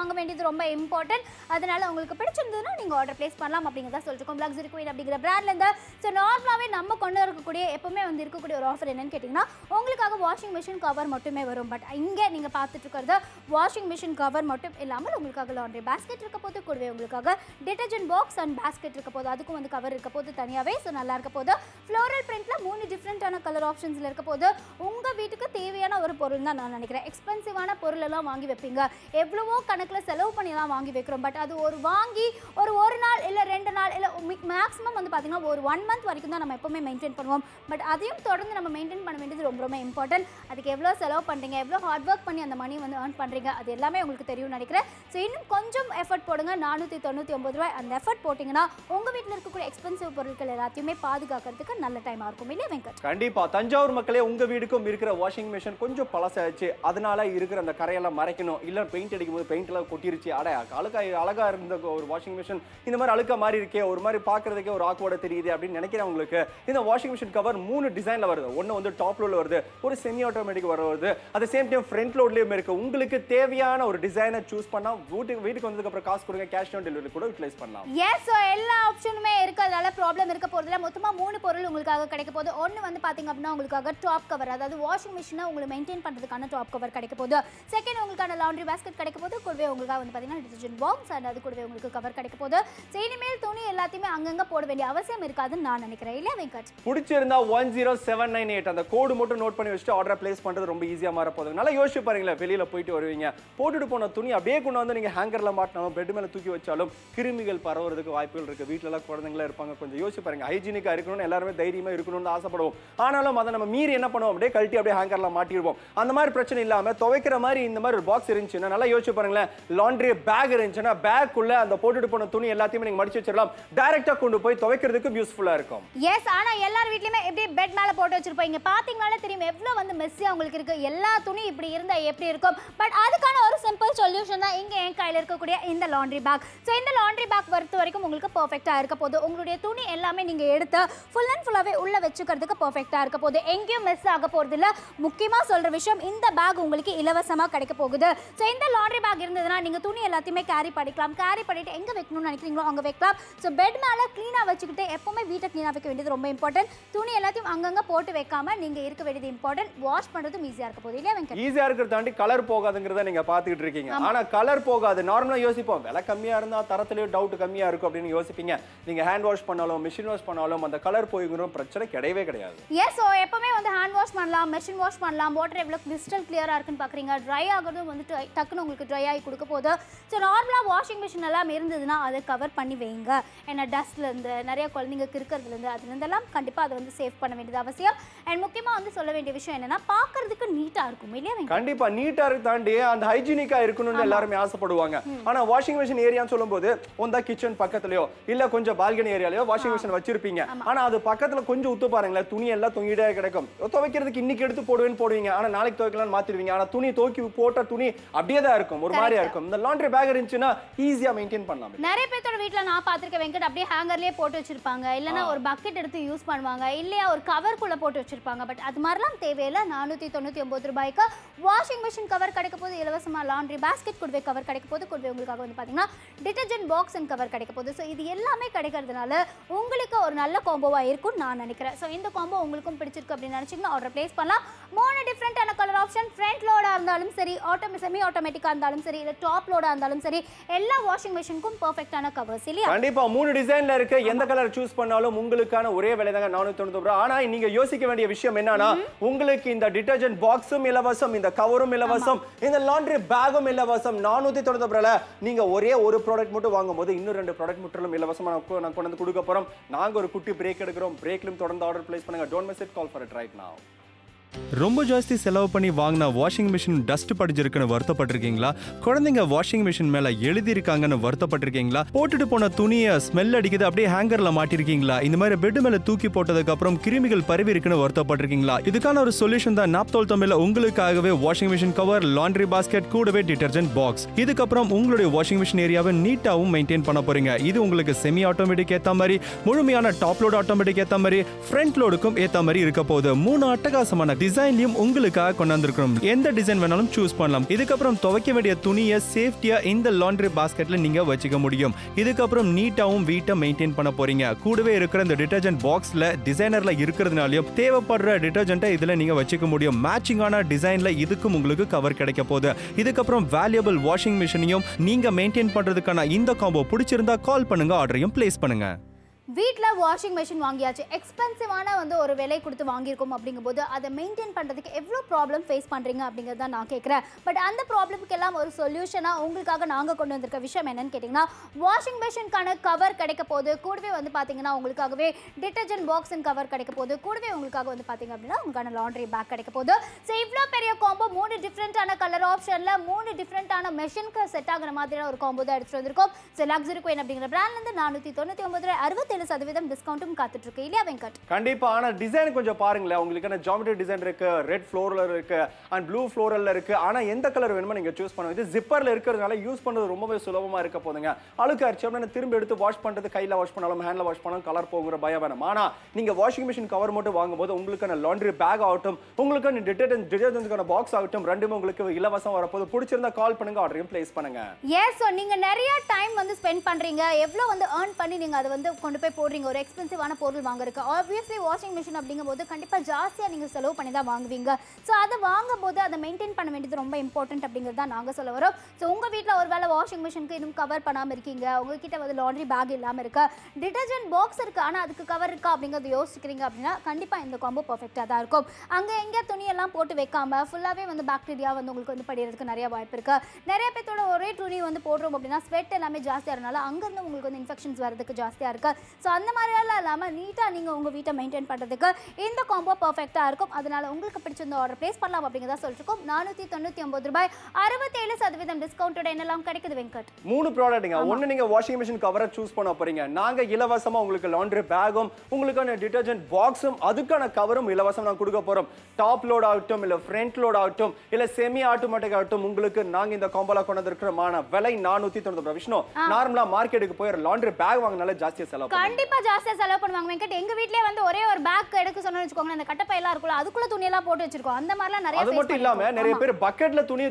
வாங்க வேண்டியது ரொம்ப இம்பார்ட்டன்ட் அதனால உங்களுக்கு பிடிச்சிருந்ததுனா நீங்க ஆர்டர் பிளேஸ் பண்ணலாம் அப்படிங்கறத சொல்லிருக்கோம் Luxury Queen அப்படிங்கற பிராண்ட்ல இருந்து சோ நார்மலாவே நம்ம கொண்டு வர கூடிய எப்பவுமே வந்து இருக்க கூடிய ஒரு ஆஃபர் என்னன்னு கேட்டிங்கனா உங்களுக்காக வாஷிங் மெஷின் கவர் மட்டுமே வரும் பட் இங்க நீங்க பார்த்துட்டு இருக்குறது வாஷிங் மெஷின் கவர் மட்டும் இல்லாம உங்களுக்காக லாண்டரி பாஸ்கெட் இருக்க போது கூடவே உங்களுக்காக டிடர்ஜென்ட் பாக்ஸ் அண்ட் பாஸ்கெட் இருக்க போது அதுக்கு வந்து கவர் இருக்க போது தனியாவே சோ நல்லா இருக்க போது floral printல மூணு டிஃபரண்டான கலர் ஆப்ஷன்ஸ்ல இருக்க போது உங்க வீட்டுக்கு தேவையான ஒரு பொருள் தான் நான் நினைக்கிறேன் எக்ஸ்பென்சிவான பொருள் எல்லாம் வாங்கி வெப்பீங்க எவ்வளவோ கணக்குல செலவு பண்ணி எல்லாம் வாங்கி வைக்கிறோம் பட் அது ஒரு வாங்கி ஒரு ஒரு நாள் இல்ல ரெண்டு நாள் இல்ல மேக்ஸिमम வந்து பாத்தீங்கன்னா ஒரு one month வரைக்கும் தான் நம்ம எப்பவுமே மெயின்टेन பண்ணுவோம் பட் அதையும் தொடர்ந்து நம்ம மெயின்टेन பண்ண வேண்டியது ரொம்ப ரொம்ப இம்பார்ட்டன்ட் அதுக்கு எவ்வளவு செலவு பண்றீங்க எவ்வளவு ஹார்ட் வர்க் பண்ணி அந்த மணி வந்து earn பண்றீங்க அது எல்லாமே உங்களுக்கு தெரியும் நினைக்கிறேன் சோ இன்னும் கொஞ்சம் எஃபோர்ட் போடுங்க four ninety-nine ரூபாய் அந்த எஃபோர்ட் போடிங்கனா உங்க வீட்ல இருக்க கூடிய எக்ஸ்பென்சிவ் பொருட்கள் எல்லாத்தையுமே பாதுகாக்கிறதுக்கு நல்ல டைமா இருக்கும் இல்ல வெங்கட் கண்டிப்பா தஞ்சாவூர் மக்களே உங்க வீடுக்கும் இருக்கிற வாஷிங் மெஷின் கொஞ்சம் பழசாயிச்சு அதனால இருக்கிற அந்த கரையெல்லாம் மறைக்கணும் இல்ல பெயிண்ட் அடிக்கும்போது பெயிண்ட் எல்லாம் கொட்டிருச்சு அட அழகா அழகா இருந்த ஒரு வாஷிங் மெஷின் இந்த மாதிரி அழுக்க மாதிரி இருக்கே ஒரு மாதிரி பார்க்கிறதுக்கே ஒரு ஆக்வார்டா தெரியுது அப்படி நினைக்கிறேன் உங்களுக்கு இந்த வாஷிங் மெஷின் கவர் மூணு டிசைன்ல வருது ஒன்னு வந்து டாப் லோட்ல வருது ஒரு செமி ஆட்டோமேட்டிக் வருது அதே சேம் டைம் ஃப்ரண்ட் லோட்லயும் இருக்கு உங்களுக்கு தேவையான ஒரு டிசைனை சூஸ் பண்ணா வீட்டுக்கு வீட்டுக்கு வந்ததுக்கு அப்புறம் காசு கொடுங்க கேஷ் ஆன் டெலிவரி கூட யூட்டிலைஸ் பண்ணலாம் எஸ் சோ எல்லா ஆப்ஷனுமே இருக்கு அதனால ப்ராப்ளம் இருக்க போறதுல மொத்தமா மூணு பொருள் உங்களுக்காக கிடைக்க போகுது ஒன்னு வந்து பாத்தீங்க அப்படினா உங்களுக்காக டாப் கவர் அதாவது வாஷிங் மெஷினை உங்களுக்கு மெயின்டெய்ன் பண்றதுக்கான டாப் கவர் கிடைக்க போகுது செகண்ட் உங்களுக்கான லாண்டரி basket கிடைக்க போகுது கூடவே உங்களுக்காக வந்து பாத்தீங்கன்னா டிடர்ஜென்ட் பாக்ஸ் அண்ட் அது கூடவே உங்களுக்கு கவர் கிடைக்க போகுது சேனிமேல் துணி எல்லாத்தையுமே அங்கங்க போட வேண்டிய அவசியம் இருக்காதுன்னு நான் நினைக்கிறேன் இல்ல வெங்கட் பிடிச்சிருந்தா one zero seven nine eight அந்த கோட் மட்டும் நோட் பண்ணி வச்சிட்டு ஆர்டர் பிளேஸ் பண்றது ரொம்ப ஈஸியா மாற போகுது நல்லா யோசிச்சு பாருங்க வெளியில போயிட்டு வருவீங்க போட்டுட்டு போன துணி அப்படியே கொண்டு வந்து நீங்க ஹேங்கர்ல மாட்டணும் பெட் மேல தூக்கி வச்சாலும் கிருமிகள் பரவுறதுக்கு வாய்ப்புகள் இருக்கு வீட்ல எல்லாம் குழந்தைகளா இருப்பாங்க கொஞ்சம் யோசிச்சு பாருங்க ஹைஜீனிக்கா இருக்கணும் எல்லாரும் தைரியமா இருக்கணும்னு ஆசைப்படுவோம் ஆனாலும் அதை நம்ம மீறி என்ன பண்ணுவோம் அப்படியே கழட்டி அப்படியே ஹேங்கர்ல மாட்டிடுவோம் அந்த மாதிரி பிரச்சனை இல்லாம துவைக்கிற மாதிரி இந்த மாதிரி ஒரு பாக்ஸ் இருந்துச்சுன்னா நல்லா யோசிச்சு பாருங்களேன் லாண்டரி பேக் இருந்துச்சுன்னா பேக் உள்ள அந்த போட்டுட்டு போன துணி எல்லாத்தையும் நீங்க மடிச்சு வச்சிடலாம் டைரக்டா கொண்டு போய் துவைக்கிறதுக்கு யூஸ்ஃபுல்லா இருக்கும் எஸ் ஆனா எல்லார் வீட்லயுமே இப்படி பெட் மேல போட்டு வச்சிருப்பீங்க பாத்தீங்களா தெரியும் எவ்வளவு வந்து மெஸ்ஸி உங்களுக்கு இருக்கு எல்லா துணி இப்படி இருந்தா எப்படி இருக்கும் பட் அதுக்கான ஒரு சிம்பிள் சொல்யூஷன் தான் இங்க என் கையில இருக்க கூடிய இந்த லாண்டரி பேக் சோ இந்த லாண்டரி பேக் வரது வரைக்கும் உங்களுக்கு பெர்ஃபெக்ட்டா இருக்க போகுது உங்களுடைய துணி எல்லாமே நீங்க எடுத்து ஃபுல் அண்ட் ஃபுல்லாவே உள்ள வெச்சுக்கிறதுக்கு பெர்ஃபெக்ட்டா இருக்க போகுது எங்கேயும் மிஸ் ஆக போறது இல்ல முக்கியமா சொல்ற விஷயம் இந்த பேக் உங்களுக்கு இலவசமா கிடைக்க போகுது சோ இந்த லாண்டரி பேக் இருந்ததுனா நீங்க துணி எல்லாத்தையுமே கேரி பண்ணிக்கலாம் கேரி பண்ணிட்டு எங்க வைக்கணும்னு நினைக்கிறீங்களோ அங்க வைக்கலாம் சோ பெட் மேல க்ளீனா வச்சுக்கிட்டு எப்பவுமே வீட்டை க்ளீனா வைக்க வேண்டியது ரொம்ப இம்பார்ட்டன்ட் துணி எல்லாத்தையும் அங்கங்க போட்டு வைக்காம நீங்க இருக்க வேண்டியது இம்பார்ட்டன்ட் வாஷ் பண்றதும் ஈஸியா இருக்க போகுது இல்ல வெங்கட் ஈஸியா இருக்கறதாண்டி கலர் போகாதுங்கறத நீங்க பாத்துக்கிட்டு இருக்கீங்க ஆனா கலர் போகாது நார்மலா யோசிப்போம் விலை கம்மியா இருந்தா தரத்திலே டவுட் கம்மியா இருக்கும் அப்படினு யோசிப்பீங்க நீங்க ஹேண்ட் வாஷ் பண்ணாலும் மெஷின் வாஷ் பண்ணாலும் அந்த கலர் போயிங்கற பிரச்சனை கிடையவே கிடையாது எஸ் சோ எப்பவுமே வந்து ஹேண்ட் வாஷ் பண்ணலாம் மெஷின் வாஷ் பண்ணலாம் வாட்டர் எவ்வளவு கிறிஸ்டல் கிளியரா இருக்குன்னு பாக்குறீங்க ட்ரை ஆகுறது வந்து டக்குன்னு உங்களுக்கு ட்ரை ஆகி கொடுக்க போதோ சோ நார்மலா வாஷிங் மெஷின் எல்லாம் இருந்ததுனா அதை கவர் பண்ணி வைங்க ஏன்னா டஸ்ட்ல இருந்து நிறைய குழந்தைங்க கிறுக்கிறதுல இருந்து அதுல இருந்தெல்லாம் கண்டிப்பா அதை வந்து சேவ் பண்ண வேண்டியது அவசியம் அண்ட் முக்கியமா வந்து சொல்ல வேண்டிய விஷயம் என்னன்னா பாக்குறதுக்கு நீட்டா இருக்கும் இல்லையா கண்டிப்பா நீட்டா இருக்காண்டி அந்த ஹைஜீனிக்கா இருக்கணும்னு எல்லாரும் ஆசைப்படுவாங்க ஆனா வாஷிங் மெஷின் ஏரியான்னு சொல்லும்போது ஒண்டா கிச்சன் பக்கத்துலயோ இல்ல கொஞ்சம் பால்கனி ஏரியாலயோ வாஷிங் மெஷின் வச்சிருப்பீங்க ஆனா அது பக்கத்துல கொஞ்சம் உத்து பாருங்களே துணி எல்லாம் தொங்கிட்டே கிடக்கும் துவைக்கிறதுக்கு இன்னைக்கு எடுத்து போடுவேன்னு போடுவீங்க ஆனா நாளைக்கு துவைக்கலாம்னு மாத்திடுவீங்க ஆனா துணி தோக்கி போட்ட துணி அப்படியே தான் இருக்கும் ஒரு மாதிரியா இருக்கும் இந்த லாண்டரி பேக் இருந்துச்சுன்னா ஈஸியா மெயின்டெய்ன் பண்ணலாம் நிறைய பேரோட வீட்ல நான் பாத்திருக்கேன் வெங்கட் அப்படியே ஹேங்கர்லயே போட்டு வச்சிருப்பாங்க இல்லனா ஒரு பக்கெட் எடுத்து யூஸ் பண்ணுவாங்க இல்லையா ஒரு கவர் குள்ள போட்டு வச்சிருப்பாங்க பட் அது மாதிரிலாம் தேவையில்ல நானூத்தி தொண்ணூத்தி ஒன்பது ரூபாய்க்கு வாஷிங் மெஷின் கவர் கிடைக்க போது இலவசமா லாண்டரி பாஸ்கெட் கூடவே கவர் கிடைக்க போது கூடவே உங்களுக்காக வந்து பாத்தீங்கன்னா டிடர்ஜென்ட் பாக்ஸ் அண்ட் கவர் கிடைக்க போது சோ இது எல்லாமே கிடைக்கிறதுனால உங்களுக்கு ஒரு நல்ல காம்போவா இருக்கும் நான் நினைக்கிறேன் சோ இந்த காம்போ உங்களுக்கும் பிடிச்சிருக்கு அப்படி நினைச்சீங்கன்னா ஆர்டர் பிளேஸ் பண்ணலாம் மூணு டிஃபரண்டான கலர் ஆப்ஷன் ஃப்ரண்ட் லோடா இருந்தாலும் சரி ஆட்டோமேட்டிக் செமி ஆட்டோமேட்டிக்கா இருந்தாலும் சரி இல்ல டாப் லோடா இருந்தாலும் சரி எல்லா வாஷிங் மெஷினுக்கும் பெர்ஃபெக்ட்டான கவர்ஸ் இல்லையா கண்டிப்பா மூணு டிசைன்ல இருக்கு எந்த கலர் சூஸ் பண்ணாலும் உங்களுக்கான ஒரே விலை தான் நானூத்தி தொண்ணூத்தி ஒன்பது ஆனா நீங்க யோசிக்க வேண்டிய விஷயம் என்னன்னா உங்களுக்கு இந்த டிடர்ஜென்ட் பாக்ஸும் இலவசம் இந்த கவரும் இலவசம் இந்த லாண்டரி பேகும் இலவசம் நானூத்தி தொண்ணூத்தி ஒன்பது ரூபாய் நீங்க ஒரே ஒரு ப்ராடக்ட் மட்டும் வாங்கும்போது இன்னும் ரெண்டு ப்ராடக்ட் மட்டும் இலவசமா நான் கொண்டு வந்து கொடுக்க போறோம் நாங்க ஒரு குட்டி பிரேக் எடுக்கிறோம் பிரேக்லயும் தொடர்ந்து ஆர்டர் பிளேஸ் பண்ணுங்க don't miss it call for it right now ரொம்ப ஜாஸ்தி செலவு பண்ணி வாங்கினா வாஷிங் மிஷின் டஸ்ட் படிஞ்சிருக்குன்னு வருத்தப்பட்டிருக்கீங்களா குழந்தைங்க வாஷிங் மிஷின் மேலே எழுதியிருக்காங்கன்னு வருத்தப்பட்டிருக்கீங்களா போட்டுட்டு போன துணியை ஸ்மெல் அடிக்குது அப்படியே ஹேங்கரில் மாட்டிருக்கீங்களா இந்த மாதிரி பெட் மேலே தூக்கி போட்டதுக்கப்புறம் கிருமிகள் பரவி இருக்குன்னு வருத்தப்பட்டிருக்கீங்களா இதுக்கான ஒரு சொல்யூஷன் தான் நாப்தோல் தமிழில் உங்களுக்காகவே washing machine cover laundry basket கூடவே டிடர்ஜென்ட் பாக்ஸ் இதுக்கப்புறம் உங்களுடைய வாஷிங் மிஷின் ஏரியாவை நீட்டாகவும் மெயின்டைன் பண்ண போறீங்க இது உங்களுக்கு செமி ஆட்டோமேட்டிக் ஏற்ற மாதிரி முழுமையான டாப் லோடு ஆட்டோமேட்டிக் ஏற்ற மாதிரி ஃப்ரண்ட் லோடுக்கும் ஏற்ற மாதிரி இருக்க போகுது மூணு அட்டகாசமான டிசைன்லயும் உங்களுக்காக கொண்டு வந்திருக்கோம். எந்த டிசைன் வேணாலும் சூஸ் பண்ணலாம். இதுக்கப்புறம் துவைக்க வேண்டிய துணியை சேஃப்டியா இந்த லாண்டரி பாஸ்கெட்ல நீங்க வச்சுக்க முடியும். இதுக்கப்புறம் நீட்டாவும் வீட்டை மெயின்டைன் பண்ண போறீங்க. கூடவே இருக்கிற இந்த டிடர்ஜென்ட் பாக்ஸ்ல டிசைனர்ல இருக்கிறதுனாலயும் தேவைப்படுற டிடர்ஜென்ட்டை இதுல நீங்க வச்சுக்க முடியும். மேட்சிங்கான டிசைன்ல இதுக்கும் உங்களுக்கு கவர் கிடைக்க போகுது. இதுக்கப்புறம் வேல்யூபிள் வாஷிங் மிஷினையும் நீங்க மெயின்டைன் பண்றதுக்கான இந்த காம்போ பிடிச்சிருந்தா கால் பண்ணுங்க, ஆர்டரையும் பிளேஸ் பண்ணுங்க. வீட்ல வாஷிங் மெஷின் வாங்கியாச்சு, எக்ஸ்பென்சிவான வந்து ஒரு விலை கொடுத்து வாங்கியிருக்கோம். அப்படிங்கும்போது அதை மெயின்டைன் பண்ணுறதுக்கு எவ்வளோ ப்ராப்ளம் ஃபேஸ் பண்ணுறீங்க அப்படிங்கிறது தான் நான் கேட்குறேன். பட் அந்த ப்ராப்ளமுக்கு எல்லாம் ஒரு சொல்யூஷனாக உங்களுக்காக நாங்கள் கொண்டு வந்திருக்க விஷயம் என்னன்னு கேட்டிங்கன்னா, வாஷிங் மெஷினுக்கான கவர் கிடைக்க போது, கூடவே வந்து பார்த்தீங்கன்னா உங்களுக்காகவே டிட்டர்ஜென்ட் பாக்ஸின் கவர் கிடைக்க போது, கூடவே உங்களுக்காக வந்து பார்த்தீங்க அப்படின்னா உங்களுக்கான லாண்ட்ரி பேக் கிடைக்க போது. ஸோ இவ்வளோ பெரிய காம்போ மூணு டிஃப்ரெண்ட்டான கலர் ஆப்ஷனில் மூணு டிஃப்ரெண்ட்டான மெஷினுக்கு செட் ஆகிற மாதிரியான ஒரு காம்போ தான் எடுத்துகிட்டு வந்திருக்கோம். ஸோ லக்ஸரி கோயின் அப்படிங்கிற பிராண்ட்லேருந்து நானூற்றி தொண்ணூற்றி ஒன்பது ரூபாய் அறுபத்தி சதவீதம் டிஸ்கவுண்டும் காத்துட்டு இருக்கு இல்லையா வெங்கட்? கண்டிப்பா. ஆனா டிசைன் கொஞ்சம் பாருங்களேன். உங்களுக்கான ஜாமெட்ரி டிசைன் இருக்கு, ரெட் ஃப்ளோரல் இருக்கு அண்ட் ப்ளூ ஃப்ளோரல்ல இருக்கு. ஆனா எந்த கலர் வேணுமோ நீங்க சூஸ் பண்ணுங்க. இது ஜிப்பர்ல இருக்கிறதுனால யூஸ் பண்றது ரொம்பவே சுலபமா இருக்க போதுங்க. அழுக்கு ஆச்சு அப்படின்னா திரும்ப எடுத்து வாஷ் பண்றது, கையில வாஷ் பண்ணாலும் ஹேண்ட்ல வாஷ் பண்ணாலும் கலர் போகிற பயம் வேணும். ஆனா நீங்க வாஷிங் மிஷின் கவர் மட்டும் வாங்கும்போது உங்களுக்கான லாண்டரி பேக் ஆகட்டும், உங்களுக்கான டிடர்ஜென்ட் டிடர்ஜென்ட்கான பாக்ஸ் ஆகட்டும், ரெண்டுமே உங்களுக்கு இலவசம் வரப்போது. பிடிச்சிருந்தா கால் பண்ணுங்க, ஆர்டரையும் பிளேஸ் பண்ணுங்க. எஸ், சோ நீங்க நிறைய டைம் வந்து ஸ்பெண்ட் பண்றீங்க. எவ்வளவு வந்து earn பண்ணி நீங்க அது வந்து கொண்டு போய் போடுறீங்க ஒரு எக்ஸ்பென்சிவான பொருள் வாங்குறதுக்கு. ஆப்வியஸ்லி வாஷிங் மிஷின் அப்படிங்கும்போது கண்டிப்பாக ஜாஸ்தியாக நீங்கள் செலவு பண்ணி தான் வாங்குவீங்க. ஸோ அதை வாங்கும்போது அதை மெயின்டைன் பண்ண வேண்டியது ரொம்ப இம்பார்ட்டன்ட் அப்படிங்கிறது தான் நாங்கள் சொல்ல வரோம். ஸோ உங்கள் வீட்டில் ஒரு வேளை வாஷிங் மிஷினுக்கு இன்னும் கவர் பண்ணாமல் இருக்கீங்க, உங்ககிட்ட வந்து லாண்ட்ரி பேக் இல்லாமல் இருக்கா, டிடர்ஜென்ட் பாக்ஸ் இருக்குது ஆனால் அதுக்கு கவர் இருக்கா அப்படிங்கிறது யோசிக்கிறீங்க அப்படின்னா கண்டிப்பாக இந்த காம்போ பர்ஃபெக்டாக தான் இருக்கும். அங்கே எங்கே துணியெல்லாம் போட்டு வைக்காமல் ஃபுல்லாகவே வந்து பாக்டீரியா வந்து உங்களுக்கு வந்து படிகிறதுக்கு நிறைய வாய்ப்பு இருக்குது. நிறைய பேர்த்தோட ஒரே துணி வந்து போடுறோம் அப்படின்னா ஸ்வெட் எல்லாமே ஜாஸ்தியாக இருந்தனால அங்கேருந்து உங்களுக்கு வந்து இன்ஃபெக்ஷன்ஸ் வரதுக்கு ஜாஸ்தியாக இருக்குது. ஸோ அந்த மாதிரியெல்லாம் இல்லாமல் நீட்டாக நீங்கள் உங்கள் வீட்டை மெயின்டைன் பண்ணுறதுக்கு இந்த காம்போ பர்ஃபெக்டாக இருக்கும். அதனால் உங்களுக்கு பிடிச்சிருந்த ஆர்டர் ப்ளேஸ் பண்ணலாம் அப்படிங்கிறதா சொல்லிருக்கோம். நானூற்றி தொண்ணூற்றி ஒம்பது ரூபாய் அறுபத்தேழு சதவீதம் டிஸ்கவுண்டோட என்னெல்லாம் கிடைக்குது வெங்கட்? மூணு ப்ராடக்ட்டுங்க. ஒன்று நீங்கள் வாஷிங் மிஷின் கவரை சூஸ் பண்ண போகிறீங்க, நாங்கள் இலவசமாக உங்களுக்கு லாண்ட்ரி பேகும், உங்களுக்கான டிடர்ஜென்ட் பாக்ஸும், அதுக்கான கவரும் இலவசம் நான் கொடுக்க போகிறோம். டாப் லோட் ஆகட்டும், இல்லை ஃப்ரண்ட் லோட் ஆகட்டும், இல்லை செமி ஆட்டோமேட்டிக் ஆகட்டும், உங்களுக்கு நாங்கள் இந்த காம்போவில் கொண்டு வந்துருக்கிறோமான விலை நானூற்றி தொண்ணூறு. விஷ்ணு, நார்மலாக மார்க்கெட்டுக்கு போய் லாண்ட்ரி பேக் வாங்கினால ஜாஸ்தியாக செலவு கண்டிப்பா ஜாஸ்தியா செலவு பண்ணுவாங்க வெங்கட். எங்க வீட்லயே வந்து ஒரே ஒரு பேக் எடுக்க சொன்னா வெச்சுக்கோங்க, அந்த கட்டப்பை எல்லாம் இருக்குல அதுக்குள்ள துணி எல்லாம் போட்டு வச்சிருக்கோம். அந்த மாதிரிலாம் நிறைய அது மட்டும் இல்லாம நிறைய பேர் பக்கெட்ல துணியை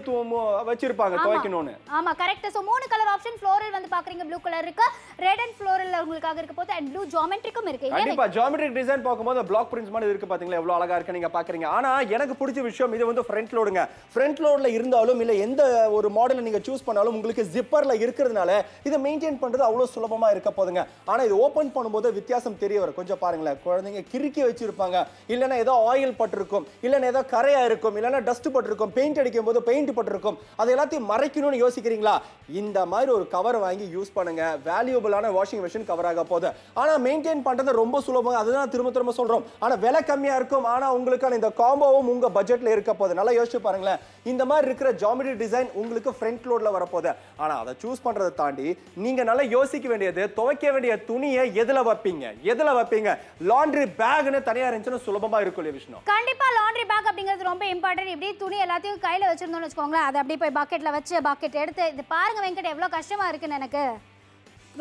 வச்சிருப்பாங்க துவைக்கணும்னு. ஆமா கரெக்ட். சோ மூணு கலர் ஆப்ஷன் ஃப்ளோரல் வந்து பாக்குறீங்க, ப்ளூ கலர் இருக்கு, ரெட் அண்ட் ஃப்ளோரல்ல உங்களுக்காக இருக்க போது அண்ட் ப்ளூ ஜியோமெட்ரிக்கும் இருக்கு. கண்டிப்பா ஜியோமெட்ரிக் டிசைன் பாக்கும்போது பிளாக் பிரிண்ட்ஸ் மாதிரி இருக்கு பாத்தீங்களா, எவ்வளவு அழகா இருக்கு நீங்க பாக்குறீங்க. ஆனா எனக்கு பிடிச்ச விஷயம் இது வந்து ஃப்ரண்ட் லோடுங்க. ஃப்ரண்ட் லோட்ல இருந்தாலும் இல்ல எந்த ஒரு மாடல் நீங்க சூஸ் பண்ணாலும் உங்களுக்கு ஜிப்பர்ல இருக்குறதுனால இத மெயின்டெய்ன் பண்றது அவ்வளவு சுலபமா இருக்க போதுங்க. ஆனா இது ஓபன் பண்ணும்போது வித்தியாசம் தெரிய வர கொஞ்சம் பாருங்களேன். குழந்தைங்க கிறுக்கி வச்சிருப்பாங்க, இல்லைன்னா ஏதோ ஆயில் பட்டிருக்கும், இல்லைன்னா ஏதோ கரையா இருக்கும், இல்லைன்னா டஸ்ட் பட்டிருக்கும், பெயிண்ட் அடிக்கும் போது பெயிண்ட் பட்டிருக்கும், அது எல்லாத்தையும் மறைக்கணும்னு யோசிக்கிறீங்களா? இந்த மாதிரி ஒரு கவர் வாங்கி யூஸ் பண்ணுங்க. வேல்யூபிளான வாஷிங் மிஷின் கவராக போகுது. ஆனா மெயின்டைன் பண்றது ரொம்ப சுலபம், அதுதான் திரும்ப திரும்ப சொல்றோம். ஆனா விலை கம்மியா இருக்கும். ஆனா உங்களுக்கான இந்த காம்போவும் உங்க பட்ஜெட்ல இருக்க போகுது. நல்லா யோசிச்சு பாருங்களேன். இந்த மாதிரி இருக்கிற ஜியோமெட்ரி டிசைன் உங்களுக்கு ஃப்ரண்ட் லோட்ல வரப்போகுது. ஆனா அதை சூஸ் பண்றதை தாண்டி நீங்க நல்லா யோசிக்க வேண்டியது, துவைக்க வேண்டிய துணியை எதுல வைப்பீங்க எதுல வைப்பீங்க லாண்டரி பேக்னு தனியா இருந்துச்சுன்னா சுலபமா இருக்கும்ல விஷ்ணு. கண்டிப்பா லாண்டரி பேக் அப்படிங்கிறது ரொம்ப இம்பார்ட்டன்ட். இப்படி துணி எல்லாத்தையும் கையில வச்சிருந்தோம்னு வச்சுக்கோங்களேன், அதை அப்படியே போய் பாக்கெட்ல வச்சு பாக்கெட் எடுத்து இது பாருங்க வெங்கட் எவ்வளவு கஷ்டமா இருக்குன்னு. எனக்கு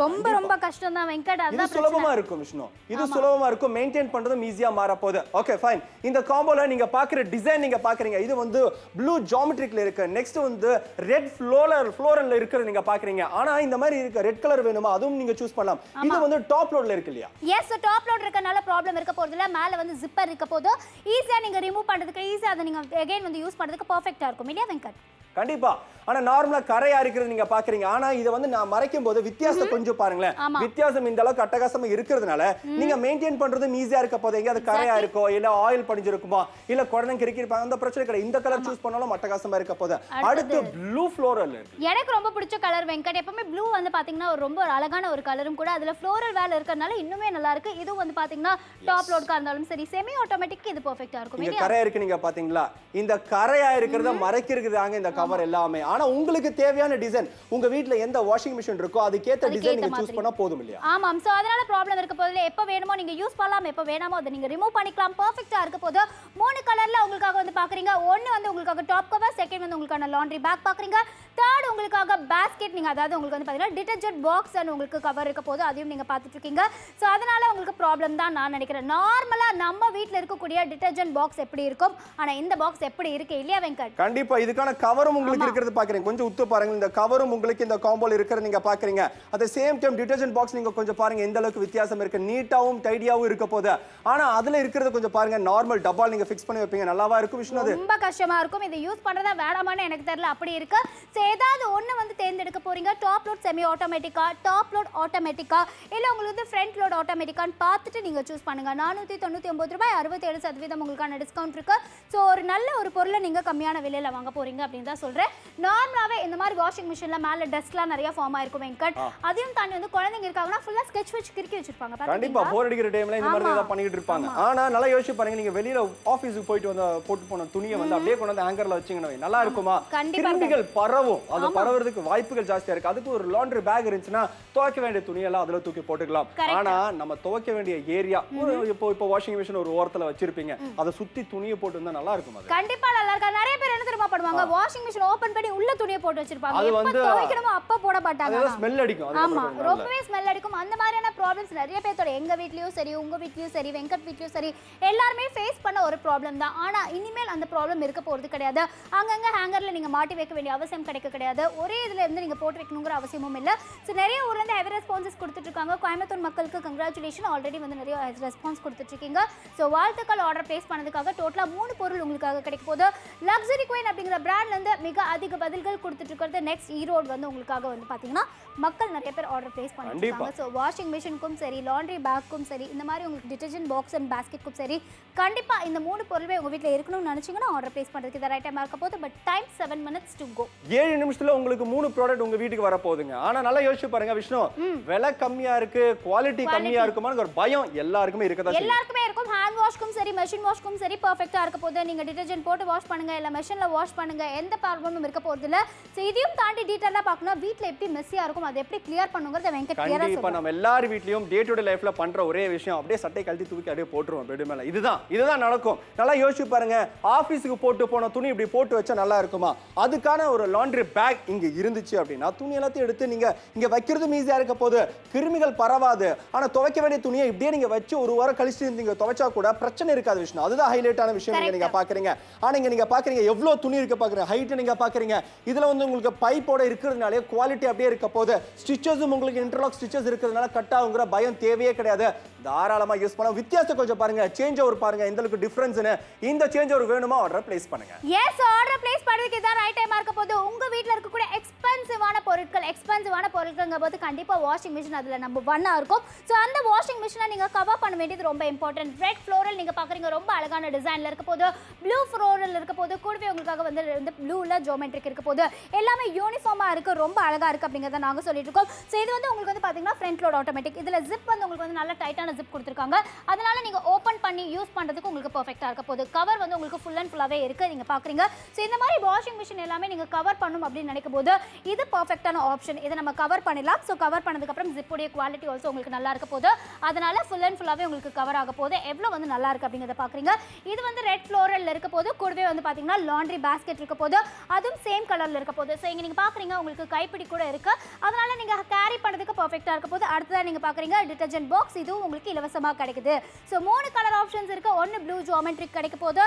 ரொம்ப ரொம்ப கஷ்டம் தான் வெங்கட். அதான் சுலபமா இருக்கும் விஷ்ணு, இது சுலபமா இருக்கும், மெயின்டைன் பண்றதும் ஈஸியா மாற போகுது. Okay fine. இந்த காம்போல நீங்க பாக்குற டிசைன் நீங்க பாக்குறீங்க, இது வந்து ப்ளூ ஜியோமெட்ரிக்ல இருக்கு, நெக்ஸ்ட் வந்து ரெட் ஃப்ளோரல் ஃப்ளோரல்ல இருக்கு நீங்க பாக்குறீங்க. ஆனா இந்த மாதிரி இருக்க ரெட் கலர் வேணுமா அதுவும் நீங்க சூஸ் பண்ணலாம். இது வந்து டாப் லோட்ல இருக்கு இல்லையா? எஸ், டாப் லோட் இருக்கனால ப்ராப்ளம் இருக்க போறது இல்ல. மேல வந்து ஜிப்பர் இருக்க போது ஈஸியா நீங்க ரிமூவ் பண்றதுக்கு, ஈஸியா அதை நீங்க அகைன் வந்து யூஸ் பண்றதுக்கு பர்ஃபெக்ட்டா இருக்கும் இல்லையா வெங்கட்? கண்டிப்பா. ஆனா நார்மலா கரையா இருக்கிறது நீங்க பாக்குறீங்க, ஆனா இதை வந்து நான் மறைக்கும் போது வித்தியாசம் கொஞ்சம் பாருங்களேன். வித்தியாசம் இந்த அளவுக்கு அட்டகாசமா இருக்கிறதுனால நீங்க மெயின்டைன் பண்றதும் ஈஸியா இருக்க போதீங்க. அது கரையா இருக்கோ, இல்ல ஆயில் படிஞ்சிருக்குமா, இல்ல குழந்தைங்க கிறுக்கி இருப்பாங்க, அந்த பிரச்சனை கிடையாது. இந்த கலர் சூஸ் பண்ணாலும் அட்டகாசமா இருக்க போது. அடுத்து ப்ளூ ஃப்ளோரல். எனக்கு ரொம்ப பிடிச்ச கலர் வெங்கட். எப்பவுமே ப்ளூ வந்து பாத்தீங்கன்னா ஒரு ரொம்ப அழகான ஒரு கலரும் கூட, அதுல ஃப்ளோரல் வேலை இருக்கிறதுனால இன்னுமே நல்லா இருக்கு. இது வந்து பாத்தீங்கன்னா டாப் லோட்கா இருந்தாலும் சரி, செமி ஆட்டோமேட்டிக் இது பெர்ஃபெக்ட்டா இருக்கும். இது கரையா இருக்கு நீங்க பாத்தீங்களா, இந்த கரையா இருக்கிறத மறைக்கிறதுதாங்க இந்த cover எல்லாமே. ஆனா உங்களுக்கு தேவையான டிசைன் உங்க வீட்ல எந்த வாஷிங் மெஷின் இருக்கோ அதுக்கேத்த டிசைன் நீங்க चूஸ் பண்ணா போதும் இல்லையா? ஆமாம். சோ அதனால ப்ராப்ளம் இருக்க போதில்லை. எப்ப வேணுமோ நீங்க யூஸ் பண்ணலாம், எப்ப வேணாமோ அத நீங்க ரிமூவ் பண்ணிக்கலாம். பெர்ஃபெக்ட்டா இருக்க போது மூணு கலர்ல உங்களுக்காக வந்து பாக்குறீங்க. ஒன்னு வந்து உங்களுக்காக டாப் கவர், செகண்ட் வந்து உங்களுக்கான லாண்டரி பேக் பாக்குறீங்க, தேர்ட் உங்களுக்காக basket நீங்க அதாவது உங்களுக்கு வந்து பாத்தீங்கன்னா டிடர்ஜென்ட் பாக்ஸ் and உங்களுக்கு கவர் இருக்க போது அதையும் நீங்க பாத்துட்டு இருக்கீங்க. சோ அதனால உங்களுக்கு ப்ராப்ளம் தான் நான் நினைக்கிறேன். நார்மலா நம்ம வீட்ல இருக்க கூடிய டிடர்ஜென்ட் பாக்ஸ் எப்படி இருக்கும் ஆனா இந்த பாக்ஸ் எப்படி இருக்கு இல்லையா வெங்கட்? கண்டிப்பா இதுக்கான கவரும் உங்களுக்கு இருக்குது பாக்குறீங்க. கொஞ்சம் உத்து பாருங்க, இந்த கவரும் உங்களுக்கு இந்த காம்போல இருக்குற நீங்க பாக்குறீங்க. At the same time detergent box நீங்க கொஞ்சம் பாருங்க எந்த அளவுக்கு வித்தியாசம் இருக்கு. நீட்டாவும் டைடியாவும் இருக்க போது ஆனா அதுல இருக்குறது கொஞ்சம் பாருங்க. நார்மல் டப்பால் நீங்க ஃபிக்ஸ் பண்ணி வைப்பீங்க நல்லாவா இருக்கும் விஷ்ணு? அது ரொம்ப கஷ்டமா இருக்கும். இத யூஸ் பண்றதா வேணாமான்னு எனக்கு தெரியல அப்படி இருக்கு. சோ ஏதாவது ஒண்ணு வந்து தேர்ந்தெடுக்க போறீங்க. டாப் லோட் செமி ஆட்டோமேட்டிக்கா, டாப் லோட் ஆட்டோமேட்டிக்கா இல்ல உங்களுக்கு ஃப்ரண்ட் லோட் ஆட்டோமேட்டிக்கான்னு பார்த்துட்டு நீங்க சூஸ் பண்ணுங்க. நானூற்று தொண்ணூற்று ஒன்பது ரூபாய் அறுபத்தேழு சதவீதம் உங்களுக்கான டிஸ்கவுண்ட் இருக்கு. சோ ஒரு நல்ல ஒரு பொருளை நீங்க கம்மியான விலையில வாங்க போறீங்க அப்படினு தான் சொல்றேன். நார்மலாவே இந்த மாதிரி வாஷிங் மெஷின்ல மேல டஸ்ட்லாம் நிறைய ஃபார்ம் ஆயிருக்கும் வெங்கட். அதையும் தாண்டி வந்து குழந்தைங்க இருக்காங்கன்னா ஃபுல்லா ஸ்கெட்ச் வச்சு கிறுக்கி வச்சிருப்பாங்க பாத்தீங்களா? கண்டிப்பா போர் அடிக்கிற டைம்ல இந்த மாதிரி ஏதா பண்ணிட்டு இருப்பாங்க. ஆனா நல்லா யோசிச்சு பாருங்க, நீங்க வெளியில ஆபீஸ்க்கு போயிட்டு வந்த போட்டு போன துணியை வந்து அப்படியே கொண்டு வந்து ஹேங்கர்ல வச்சீங்கனா நல்லா இருக்குமா? கிருமிகள் பரவும், அது பரவறதுக்கு வாய்ப்புகள் ஜாஸ்தியா இருக்கு. அதுக்கு ஒரு லாண்டரி பேக் இருந்துச்சுனா துவைக்க வேண்டிய துணியெல்லாம் அதுல தூக்கி போட்டுக்கலாம். ஆனா நம்ம துவைக்க வேண்டிய ஏரியா இப்போ இப்போ வாஷிங் மெஷின் ஒரு ஓரத்துல வச்சிருப்பீங்க, அத சுத்தி துணியை போட்டுந்தா நல்லா இருக்குமா? கண்டிப்பா நல்லா இருக்கா. நிறைய பேர் என்ன தெரியுமா பண்ணுவாங்க, வாஷிங் மெஷின் ஓபன் பண்ணி உள்ள துணியை போட்டு வச்சிருப்பாங்க. அது வந்து துவைக்கணும் அப்ப போட மாட்டாங்க, அது ஸ்மெல் அடிக்கும். ஆமா ரொம்பவே ஸ்மெல் அடிக்கும். அந்த மாதிரியான ப்ராப்ளம்ஸ் நிறைய பேர்த்தோட எங்க வீட்லயும் சரி உங்க வீட்லயும் சரி வெங்கட் வீட்லயும் சரி எல்லாரும் ஃபேஸ் பண்ண ஒரு ப்ராப்ளம் தான். ஆனா இனிமேல் அந்த ப்ராப்ளம் இருக்க போறது கிடையாது. அங்கங்க ஹேங்கர்ல நீங்க மாட்டி வைக்க வேண்டிய அவசியம் கிடைக்க கிடையாது. ஒரே இதுல இருந்து நீங்க போட்டு வைக்கணுங்கிற அவசியமும் இல்ல. சோ நிறைய ஊர்ல இருந்து ஹெவி ரெஸ்பான்சஸ் கொடுத்துட்டு இருக்காங்க. கோயம்புத்தூர் மக்களுக்கு கங்க்ராச்சுலேஷன், ஆல்ரெடி வந்து நிறைய ரெஸ்பான்ஸ் கொடுத்துட்டு இருக்கீங்க. சோ வாழ்த்துக்கள். ஆர்டர் பிளேஸ் பண்ணதுக்காக டோட்டலா மூணு பொருள் உங்களுக்காக கிடைக்க போது. லக்ஸரி குயின் அப்படிங்கிற பிராண்ட்ல இருந்து மிக அதிக பதில்கள் கொடுத்துட்டு இருக்கிறது. நெக்ஸ்ட் ஈரோடு வந்து உங்களுக்காக வந்து பாத்தீங்கன்னா மக்கள் நிறைய பேர் ஆர்டர் பிளேஸ் பண்ணிட்டு இருக்காங்க. சோ வாஷிங் மெஷினுக்கும் சரி லாண்டரி பேக்கும் சரி இந்த மாதிரி உங்களுக்கு டிடர்ஜென்ட் பாக்ஸ் அண்ட் பேஸ்கெட்க்கும் சரி கண்டிப்பா இந்த மூணு பொருளுமே உங்க வீட்ல இருக்கணும்னு நினைச்சீங்கன்னா ஆர்டர் பிளேஸ் பண்றதுக்கு இந்த ரைட் டைம் இருக்க போது. But time seven minutes to go. ஏழு நிமிஷத்துல உங்களுக்கு மூணு ப்ராடக்ட் உங்க வீட்டுக்கு வர போகுதுங்க. ஆனா நல்லா யோசிச்சு பாருங்க விஷ்ணு, விலை கம்மியா இருக்கு குவாலிட்டி கம்மியா இருக்குமான்னு ஒரு பயம் எல்லாருக்குமே இருக்கதா செய்யும். எல்லாருக்குமே இருக்கும். ஹேண்ட் வாஷ்க்கும் சரி மெஷின் வாஷ்க்கும் சரி பெர்ஃபெக்ட்டா இருக்க போகுது. நீங்க டிடர்ஜென்ட் போட்டு வாஷ் பண்ணுங்க இல்ல மெஷின்ல வாஷ் பண்ணுங்க, எந்த ப்ராப்ளமும் இருக்க போறது இல்ல. சோ இதையும் தாண்டி டீடைலா பார்க்கணும். வீட்ல எப்படி மெஸ்ஸியா இருக்கும் அதை எப்படி கிளியர் பண்ணுங்கறத வெங்கட் கிளியரா சொல்லுங்க. இப்போ நம்ம எல்லார் வீட்லயும் டே டு டே லைஃப்ல பண்ற ஒரே விஷயம் அப்படியே சட்டை கழட்டி தூக்கி அப்படியே போட்டுருவோம் பெட் மேல. இதுதான் இதுதான் நடக்கும். நல்லா யோசிச்சு பாருங்க, ஆபீஸ்க்கு போட்டு போன துணி இப்படி போட்டு வச்சா நல்லா இருக்குமா? அதுக்கான ஒரு லாண்டரி பேக் இங்க இருந்துச்சு அப்படினா துணி எல்லாத்தையும் எடுத்து நீங்க இங்க வைக்கிறதும் ஈஸியா இருக்க போது, கிருமிகள் பரவாது. ஆனா துவைக்க வேண்டிய துணியை இப்படியே நீங்க வச்சு ஒரு வாரம் கழிச்சு இருந்தீங்க துவைச்சா கூட பிரச்சனை இருக்காது விஷ்ணு. அதுதான் ஹைலைட்டான விஷயம். இங்க நீங்க பாக்குறீங்க ஆனா இங்க நீங்க பாக்குறீங்க எவ்வளவு துணி இருக்க பாக்குறீங்க, ஹைட் நீங்க பாக்குறீங்க. இதுல வந்து உங்களுக்கு பைப்போட இருக்கிறதுனாலே குவாலிட்டி அப்படியே இருக்க போது. ஸ்டிச்சஸும் உங்களுக்கு இன்டர்லாக் ஸ்டிச்சஸ் இருக்கிறதுனால கட் ஆகுங்கிற பயம் தேவையே கிடையாது. தாராளமா யூஸ் பண்ண. வித்தியாசம் கொஞ்சம் பாருங்க, சேஞ்ச் ஓவர் பாருங்க எந்த அளவுக்கு டிஃபரன்ஸ்னு. இந்த சேஞ்ச் ஓவர் வேணுமா ஆர்டர் பிளேஸ் பண்ணுங்க. எஸ் ஆர்டர் பிளேஸ் பண்றதுக்கு இதான் ரைட் டைமா இருக்க போது. உங்க வீட்ல இருக்க கூட எக்ஸ்பென்சிவான பொருட்கள் எக்ஸ்பென்சிவான பொருட்கள்ங்கபோது கண்டிப்பா வாஷிங் மெஷின் அதுல நம்ம ஒண்ணா இருக்கும். சோ அந்த வாஷிங் மெஷினை நீங்க கவர் பண்ண வேண்டியது ரொம்ப இம்பார்ட்டன்ட். ரெட் ஃப்ளோரல் நீங்க பாக்குறீங்க ரொம்ப அழகான டிசைன்ல இருக்க போது, ப்ளூ ஃப்ளோரல் இருக்க போது, கூடவே உங்களுக்காக வந்து இந்த ப்ளூல ஜியோமெட்ரிக் இருக்க போது எல்லாமே யூனிஃபார்மா இருக்கு, ரொம்ப அழகா இருக்கு அப்படிங்கறத நாங்க சொல்லிட்டு இருக்கோம். சோ இது வந்து உங்களுக்கு வந்து பாத்தீங்கன்னா ஃப்ரண்ட் லோட் ஆட்டோமேட்டிக். இதுல ஜிப் வந்து உங்களுக்கு வந்து நல்ல டைட்டான ஜிப் கொடுத்திருக்காங்க. அதனால நீங்க ஓபன் பண்ணி யூஸ் பண்றதுக்கு உங்களுக்கு பெர்ஃபெக்ட்டா இருக்க போது. கவர் வந்து உங்களுக்கு ஃபுல் அண்ட் ஃபுல்லாவே இருக்கு நீங்க பாக்குறீங்க. சோ இந்த மாதிரி வாஷிங் மெஷின் எல்லாமே நீங்க கவர் பண்ணனும் அப்படினு நினைக்கும் போது இது பெர்ஃபெக்ட்டான ஆப்ஷன். இத நம்ம கவர் பண்ணலாம். சோ கவர் பண்ணதுக்கு அப்புறம் ஜிப் உடைய குவாலிட்டி ஆல்சோ உங்களுக்கு நல்லா இருக்க போது. அதனால ஃபுல் அண்ட் ஃபுல்லாவே உங்களுக்கு கவர் ஆக போது. எவ்வளவு வந்து நல்லா இருக்கு அப்படிங்கறத பாக்குறீங்க. இது வந்து ரெட் ஃப்ளோரல்ல இருக்க போது, கூடவே வந்து பாத்தீங்கன்னா லாண்டரி பேஸ்கெட் இருக்க போது, அதுவும் சேம் கலர்ல இருக்க போது. சோ இங்க நீங்க பாக்குறீங்க உங்களுக்கு கைப்பிடி கூட இருக்கு. அதனால நீங்க கேரி பண்றதுக்கு பெர்ஃபெக்ட்டா இருக்க போது. அடுத்து நீங்க பாக்குறீங்க டிடர்ஜென்ட் பாக்ஸ், இதுவும் உங்களுக்கு இலவசமா கிடைக்குது. சோ மூணு கலர் ஆப்ஷன்ஸ் இருக்கு. ஒன்னு ப்ளூ ஜியோமெட்ரிக் கிடைக்க போது,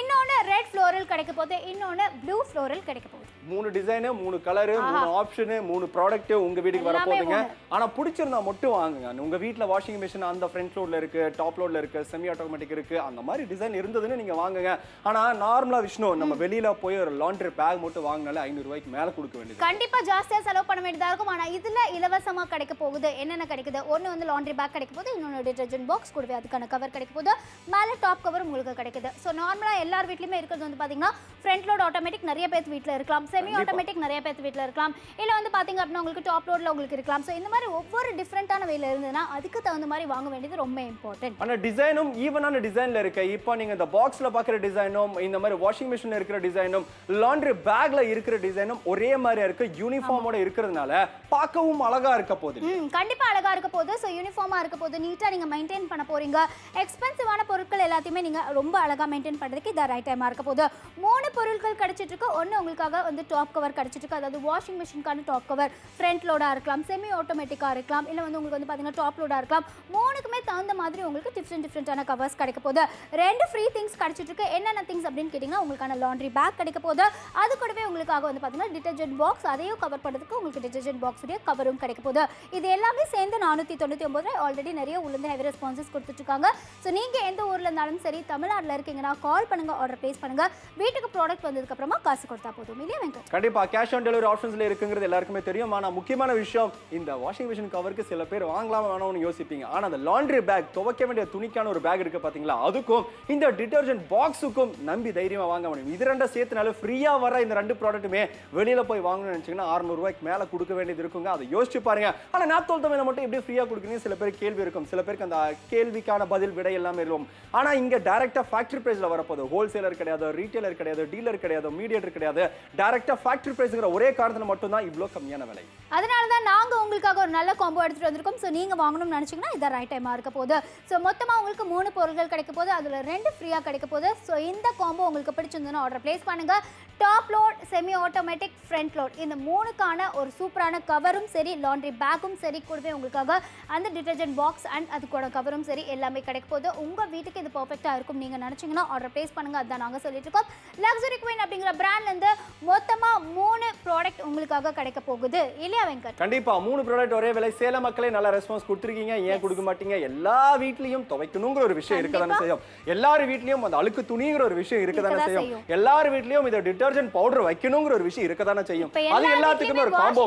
இன்னொன்னு ரெட் ஃப்ளோரல் கிடைக்க போது, இன்னொன்னு ப்ளூ ஃப்ளோரல் கிடைக்க போது. மூணு டிசைன், மூணு கலர், மூணு ஆப்ஷன், மூணு ப்ராடக்ட் உங்க வீட்டுக்கு வர போகுதுங்க. ஆனா பிடிச்சிருந்தா மட்டும் வாங்குங்க. உங்க வீட்ல வாஷிங் மெஷின் அந்த ஃப்ரண்ட் லோட்ல இருக்கு, டாப் லோட்ல இருக்கு, செமி ஆட்டோமேட்டிக் இருக்கு, அந்த மாதிரி டிசைன் இருந்ததுன்னு நீங்க வாங்குங்க. ஆனா நார்மலா விஷ்ணு நம்ம வெளியில போய் ஒரு லாண்டரி பேக் மட்டும் வாங்கினாலே ஐநூறு ரூபாய்க்கு மேல கொடுக்க வேண்டியது. கண்டிப்பா ஜாஸ்தியா செலவு பண்ண வேண்டியதா இருக்கும். ஆனா இதுல இலவசமா கிடைக்க போகுது. என்னென்ன கிடைக்குது? ஒன்னு வந்து லாண்டரி பேக் கிடைக்க போகுது, இன்னொன்னு டிடர்ஜென்ட் பாக்ஸ், கூடவே அதுக்கான கவர் கிடைக்க போகுது, மேல டாப் கவர் உங்களுக்கு கிடைக்குது. சோ நார்மலா எல்லார் வீட்லயுமே இருக்கிறது வந்து பாத்தீங்கன்னா ஃப்ரண்ட் லோட் ஆட்டோமேட்டிக். நிறைய பேர் வீட்ல இருக்கலாம். semi automatic நிறைய பேத்து வீட்ல இருக்கலாம் இல்ல வந்து பாத்தீங்க அப்படினா உங்களுக்கு டாப் லோட்ல உங்களுக்கு இருக்கலாம் சோ இந்த மாதிரி ஒவ்வொரு டிஃபரண்டான வேல இருந்தனா அதுக்கு தகுந்த மாதிரி வாங்க வேண்டியது ரொம்ப இம்பார்ட்டன்ட் ஆனா டிசைனும் ஈவனான டிசைன்ல இருக்கு இப்போ நீங்க இந்த பாக்ஸ்ல பாக்குற டிசைனும் இந்த மாதிரி வாஷிங் மெஷின்ல இருக்கிற டிசைனும் லாண்டரி பேக்ல இருக்கிற டிசைனும் ஒரே மாதிரி இருக்கு யூனிஃபார்மோட இருக்குறதுனால பார்க்கவும் அழகா இருக்க போகுது ம் கண்டிப்பா அழகா இருக்க போகுது சோ யூனிஃபார்மா இருக்க போகுது நீட்டா நீங்க மெயின்டெய்ன் பண்ண போறீங்க எக்ஸ்பென்சிவான பொருட்கள் எல்லாத்தையுமே நீங்க ரொம்ப அழகா மெயின்டெய்ன் பண்றதுக்கு இத ரைட் டைமா இருக்க போகுது மூணு பொருட்கள் கடச்சிட்டிருக்கு ஒன்னு உங்களுக்காக வந்து டாப் கவர் கடச்சிட்டிருக்கு அதாவது வாஷிங் மெஷின்கான டாப் கவர் ஃப்ரண்ட் லோடா இருக்கலாம் செமி ஆட்டோமேட்டிக்கா இருக்கலாம் இல்ல வந்து உங்களுக்கு வந்து பாத்தீங்க டாப் லோடா இருக்கலாம் மூணுக்குமே தகுந்த மாதிரி உங்களுக்கு டிஃபரண்ட் டிஃபரண்டான கவர்ஸ் கிடைக்க போகுது ரெண்டு ஃப்ரீ திங்ஸ் கடச்சிட்டிருக்கு என்னென்ன திங்ஸ் அப்படினு கேட்டிங்கனா உங்களுக்கான லாண்டரி பேக் கிடைக்க போகுது அது கூடவே உங்களுக்காக வந்து பாத்தீங்க டிடர்ஜென்ட் பாக்ஸ் அதையும் கவர் பண்றதுக்கு உங்களுக்கு டிடர்ஜென்ட் பாக்ஸ் உடைய கவரும் கிடைக்க போகுது இது எல்லாமே சேர்ந்து நானூற்று தொண்ணூற்று ஒன்பது ஆல்ரெடி நிறைய உள்ள ஹெவி ரெஸ்பான்சஸ் கொடுத்துட்டாங்க சோ நீங்க எந்த ஊர்ல இருந்தாலும் சரி தமிழ்நாட்டுல இருக்கீங்கனா கால் பண்ணுங்க ஆர்டர் பிளேஸ் பண்ணுங்க வீட்டுக்கு ப்ராடக்ட் வந்ததுக்கு அப்புறமா காசு கொடுத்தா போதும் இல்லையா வெங்கட் கண்டிப்பா கேஷ் ஆன் டெலிவரி ஆப்ஷன்ஸ்ல இருக்குங்கிறது எல்லாருக்குமே தெரியும் ஆனா முக்கியமான விஷயம் இந்த வாஷிங் மெஷின் கவருக்கு சில பேர் வாங்கலாம் வேணாம்னு யோசிப்பீங்க ஆனா அந்த லாண்டரி பேக் துவைக்க வேண்டிய துணிக்கான ஒரு பேக் இருக்கு பாத்தீங்களா அதுக்கும் இந்த டிடர்ஜென்ட் பாக்ஸுக்கும் நம்பி தைரியமா வாங்க முடியும் இது ரெண்டா சேர்த்துனால ஃப்ரீயா வர இந்த ரெண்டு ப்ராடக்ட்டுமே வெளியில போய் வாங்கணும்னு நினைச்சீங்கன்னா அறுநூறு ரூபாய்க்கு மேல கொடுக்க வேண்டியது இருக்குங்க அதை யோசிச்சு பாருங்க ஆனா நாப்தோல் தமிழ் மட்டும் இப்படி ஃப்ரீயா கொடுக்குறீங்க சில பேர் கேள்வி இருக்கும் சில பேருக்கு அந்த கேள்விக்கான பதில் விடை எல்லாமே இருக்கும் ஆனா இங்க டைரக்டா ஃபேக்டரி பிரைஸ்ல வரப்போது ஹோல்சேலர் கிடையாது ரீட்டைலர் கிடையாது டீலர் கிடையாது மீடியேட்டர் கிடையாது டைரக்டா ஃபேக்டரி பிரைஸ்ங்கற ஒரே காரணத்துல மட்டும் தான் இவ்ளோ கம்மியான விலை அதனால தான் நாங்க உங்களுக்காக ஒரு நல்ல காம்போ எடுத்துட்டு வந்திருக்கோம் சோ நீங்க வாங்கணும்னு நினைச்சீங்கன்னா இத ரைட் டைமா இருக்க போகுது சோ மொத்தமா உங்களுக்கு மூணு பொருட்கள் கிடைக்க போகுது அதுல ரெண்டு ஃப்ரீயா கிடைக்க போகுது சோ இந்த காம்போ உங்களுக்கு பிடிச்சிருந்தா ஆர்டர் பிளேஸ் பண்ணுங்க top load semi automatic front load இந்த மூணுக்கான ஒரு சூப்பரான கவரும் சரி லாண்டரி பேக்கும் சரி கூடவே உங்களுக்காக அந்த டிடர்ஜென்ட் பாக்ஸ் அண்ட் அது கூட கவரும் சரி எல்லாமே கிடைக்க போகுது உங்க வீட்டுக்கு இது பெர்ஃபெக்ட்டா இருக்கும் நீங்க நினைச்சீங்கன்னா ஆர்டர் பிளேஸ் பண்ணுங்க அதான் நாங்க சொல்லிட்டு இருக்கோம் லக்ஸரி குயின் அப்படிங்கற பிராண்ட்ல இருந்து மொத்தமா மூணு ப்ராடக்ட் உங்களுக்காக கிடைக்க போகுது இல்லையா வெங்கட் கண்டிப்பா மூணு ப்ராடக்ட் ஒரே விலை சேல மக்களே நல்ல ரெஸ்பான்ஸ் கொடுத்துருக்கீங்க ஏன் கொடுக்க மாட்டீங்க எல்லா வீட்லயும் துவைக்கணும்ங்கற ஒரு விஷயம் இருக்கதானே செய்யும் எல்லார வீட்லயும் அந்த அழுக்கு துணிங்கற ஒரு விஷயம் இருக்கதானே செய்யும் எல்லார வீட்லயும் இந்த டிடர்ஜென்ட் பவுடர் வைக்கணும்ங்கற ஒரு விஷயம் இருக்கதானே செய்யும் அது எல்லாத்துக்குமே ஒரு காம்போ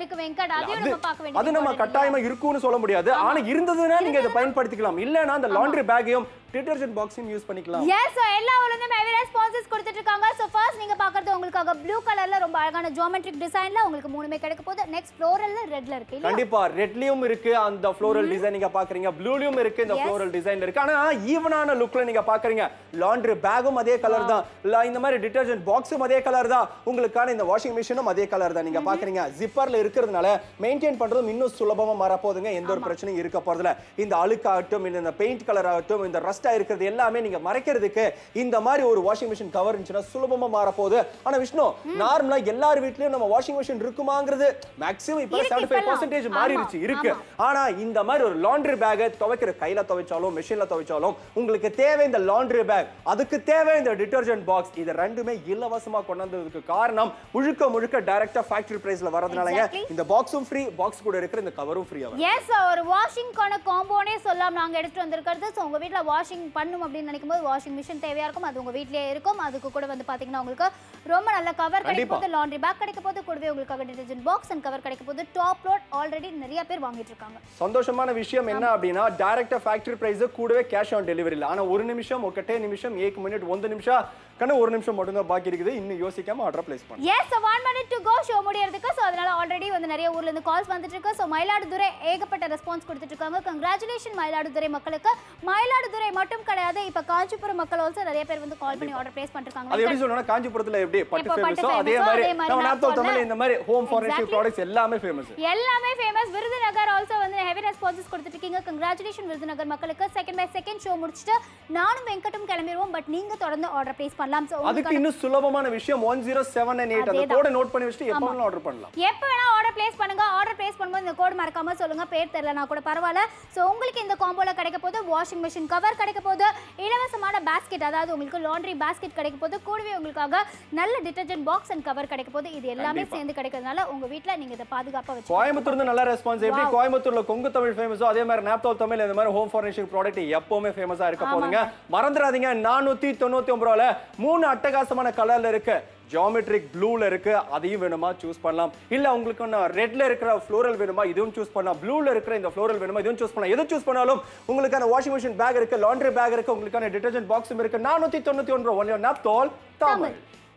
இருக்கு வெங்கட் அதையும் நம்ம பார்க்க வேண்டியது அது நம்ம கட்டாயமா இருக்குன்னு சொல்ல முடியாது ஆனா இருந்ததுனா நீங்க இத பயன்படுத்திக்கலாம் இல்லனா அந்த லாண்டரி பேக்கையும் டிடர்ஜென்ட் பாக்ஸையும் யூஸ் பண்ணிக்கலாம் எஸ் சோ எல்லா ஊர்லயும் ஹெவி ரெஸ்பான்சஸ் கொடுத்துட்டு இருக்காங்க சோ ஃபர்ஸ்ட் நீங்க பார்க்கிறது உங்களுக்காக ப்ளூ கலர்ல ரொம்ப அழகான ஜியோமெட்ரிக் டிசைன்ல உங்களுக்கு மூணுமே கிடைக்க போகுது நெக்ஸ்ட் ஃப்ளோரல்ல ரெட்ல இருக்கு இல்ல கண்டிப்பா ரெட்லயும் இருக்கு அந்த ஃப்ளோரல் டிசைன் நீங்க பாக்குறீங்க ப்ளூலயும் இருக்கு இந்த ஃப்ளோரல் டிசைன்ல இருக்கு ஆனா ஈவனான லுக்ல நீங்க பாக்குறீங்க லாண்டரி பேக்கும் அதே கலர் தான் இந்த மாதிரி டிடர்ஜென்ட் பாக்ஸும் அதே கலர் தான் உங்களுக்கான இந்த வாஷிங் மெஷினும் அதே கலர் தான் நீங்க பாக்குறீங்க ஜிப்பர்ல இருக்குறதுனால மெயின்டெய்ன் பண்றதும் இன்னும் சுலபமா மாற போகுதுங்க எந்த ஒரு பிரச்சனையும் இருக்க போறதில்ல இந்த அழுக்காகட்டும் இந்த பெயிண்ட் கலர் ஆகட்டும் இந்த ரஸ்டா இருக்கிறது எல்லாமே நீங்க மறைக்கிறதுக்கு இந்த மாதிரி ஒரு வாஷிங் மெஷின் கவர் இருந்துச்சுன்னா சுலபமா மாற போகுது ஆனா விஷ்ணு நார்மலா எல்லார் வீட்லயும் நம்ம வாஷிங் மெஷின் இருக்குமாங்கிறது மேக்ஸிமம் இப்ப எழுபத்தி ஐந்து சதவீதம் மாறிடுச்சு இருக்கு ஆனா இந்த மாதிரி ஒரு லாண்டரி பேக் துவைக்கிற கையில துவைச்சாலும் மெஷின்ல துவைச்சாலும் உங்களுக்கு தேவை இந்த லாண்டரி பேக் அதுக்கு தேவை இந்த டிடர்ஜென்ட் பாக்ஸ் இது ரெண்டுமே இலவசமா கொண்டு வந்ததுக்கு காரணம் முழுக்க முழுக்க டைரக்டா ஃபேக்டரி பிரைஸ்ல வரதுனாலங்க இந்த பாக்ஸும் ஃப்ரீ பாக்ஸ் கூட இருக்கிற இந்த கவரும் ஃப்ரீயா வரும் எஸ் ஒரு வாஷிங் கான காம்போனே சொல்லலாம் நாங்க எடுத்து வந்திருக்கிறது சோ உங்க வீட்ல வாஷிங் பண்ணனும் அப்படி நினைக்கும்போது வாஷிங் மெஷின் தேவையா இருக்கும் அது உங்க வீட்லயே இருக்கும் அதுக்கு கூட வந்து பாத்தீங்கன்னா உங்களுக்கு ரொம்ப நல்ல கவர் கிடைக்கும் போது லாண்டரி பேக் கிடைக்கும் போது கூடவே உங்களுக்கு டிடர்ஜென்ட் பாக்ஸ் and கவர் கிடைக்கும் போது டாப் லோட் ஆல்ரெடி நிறைய பேர் வாங்கிட்டு இருக்காங்க சந்தோஷமான விஷயம் என்ன அப்படினா டைரக்டா ஃபேக்டரி பிரைஸ் கூடவே கேஷ் ஆன் டெலிவரி இல்ல ஆனா ஒரு நிமிஷம் ஒக்கட்டே நிமிஷம் ஒரு மினிட் ஒரு நிமிஷம் கண்ண ஒரு நிமிஷம் மட்டும் தான் பாக்கி இருக்குது இன்னும் யோசிக்காம ஆர்டர் பிளேஸ் பண்ணுங்க yes one minute to go show முடியிறதுக்கு சோ அதனால ஆல்ரெடி வந்து நிறைய ஊர்ல இருந்து கால்ஸ் வந்துட்டு இருக்கு சோ மயிலாடுதுறை ஏகப்பட்ட ரெஸ்பான்ஸ் கொடுத்துட்டு இருக்காங்க கங்க்ராச்சுலேஷன் மயிலாடுதுறை மக்களுக்கு மயிலாடுதுறை மட்டும் கிடையாது இப்ப காஞ்சிபுரம் மக்கள் also நிறைய பேர் வந்து கால் பண்ணி ஆர்டர் பிளேஸ் பண்ணிருக்காங்க அது எப்படி சொல்றேன்னா காஞ்சிபுரத்துல எப்படி பட்டு ஃபேமஸோ அதே மாதிரி நம்ம நாப்தோல் தமிழ் இந்த மாதிரி ஹோம் ஃபார்னிச்சர் ப்ராடக்ட்ஸ் எல்லாமே ஃபேமஸ் எல்லாமே ஃபேமஸ் விருதுநகர் also வந்து ஹெவி ரெஸ்பான்ஸ் கொடுத்துட்டு இருக்கீங்க கங்க்ராச்சுலேஷன் விருதுநகர் மக்களுக்கு செகண்ட் பை செகண்ட் ஷோ முடிச்சிட்டு நானும் வெங்கட்டும் கிளம்பிடுவோம் பட் நீங்க தொடர்ந்து ஆர்டர் பிளேஸ் அதுக்கு இன்னும் சுலபமான விஷயம் ஒன்று பூஜ்ஜியம் ஏழு எட்டு அந்த கோட் நோட் பண்ணி வச்சிட்டு எப்ப வேணா ஆர்டர் பண்ணலாம் எப்ப வேணா ஆர்டர் பிளேஸ் பண்ணுங்க ஆர்டர் பிளேஸ் பண்ணும்போது இந்த கோட் மறக்காம சொல்லுங்க பேர் தெரியலனா கூட பரவாயில்லை சோ உங்களுக்கு இந்த காம்போல கிடைக்க போது வாஷிங் மெஷின் கவர் கிடைக்க போது இலவசமான பாஸ்கெட் அதாவது உங்களுக்கு லாண்டரி பாஸ்கெட் கிடைக்க போது கூடவே உங்களுக்காக நல்ல டிடர்ஜென்ட் பாக்ஸ் and கவர் கிடைக்க போது இது எல்லாமே சேர்ந்து கிடைக்கிறதுனால உங்க வீட்ல நீங்க இத பாதுகாப்பா வச்சு கோயம்புத்தூர்ல நல்ல ரெஸ்பான்ஸ் எப்படி கோயம்புத்தூர்ல கொங்கு தமிழ் ஃபேமஸோ அதே மாதிரி நாப்தோல் தமிழ் இந்த மாதிரி ஹோம் ஃபர்னிச்சர் ப்ராடக்ட் எப்பவுமே ஃபேமஸா இருக்க போதுங்க மறந்துடாதீங்க நானூற்று தொண்ணூற்று ஒன்பது ரூபாயில மூணு அட்டகாசமான கலர்ல இருக்கு ஜியோமெட்ரிக் ப்ளூல இருக்கு அதையும் வேணுமா சூஸ் பண்ணலாம் இல்ல உங்களுக்கு ரெட்ல இருக்கிற ஃப்ளோரல் வேணுமா இதுவும் சூஸ் பண்ணலாம் ப்ளூல இருக்கிற இந்த ஃப்ளோரல் வேணுமா இதுவும் சூஸ் பண்ணலாம் எது சூஸ் பண்ணாலும் உங்களுக்கான வாஷிங் மெஷின் பேக் இருக்கு லாண்டரி பேக் இருக்கு உங்களுக்கான டிடர்ஜென்ட் பாக்ஸும் இருக்கு நானூற்று தொண்ணூற்று ஒன்பது ஒன்லி நாப்தோல் தமிழ்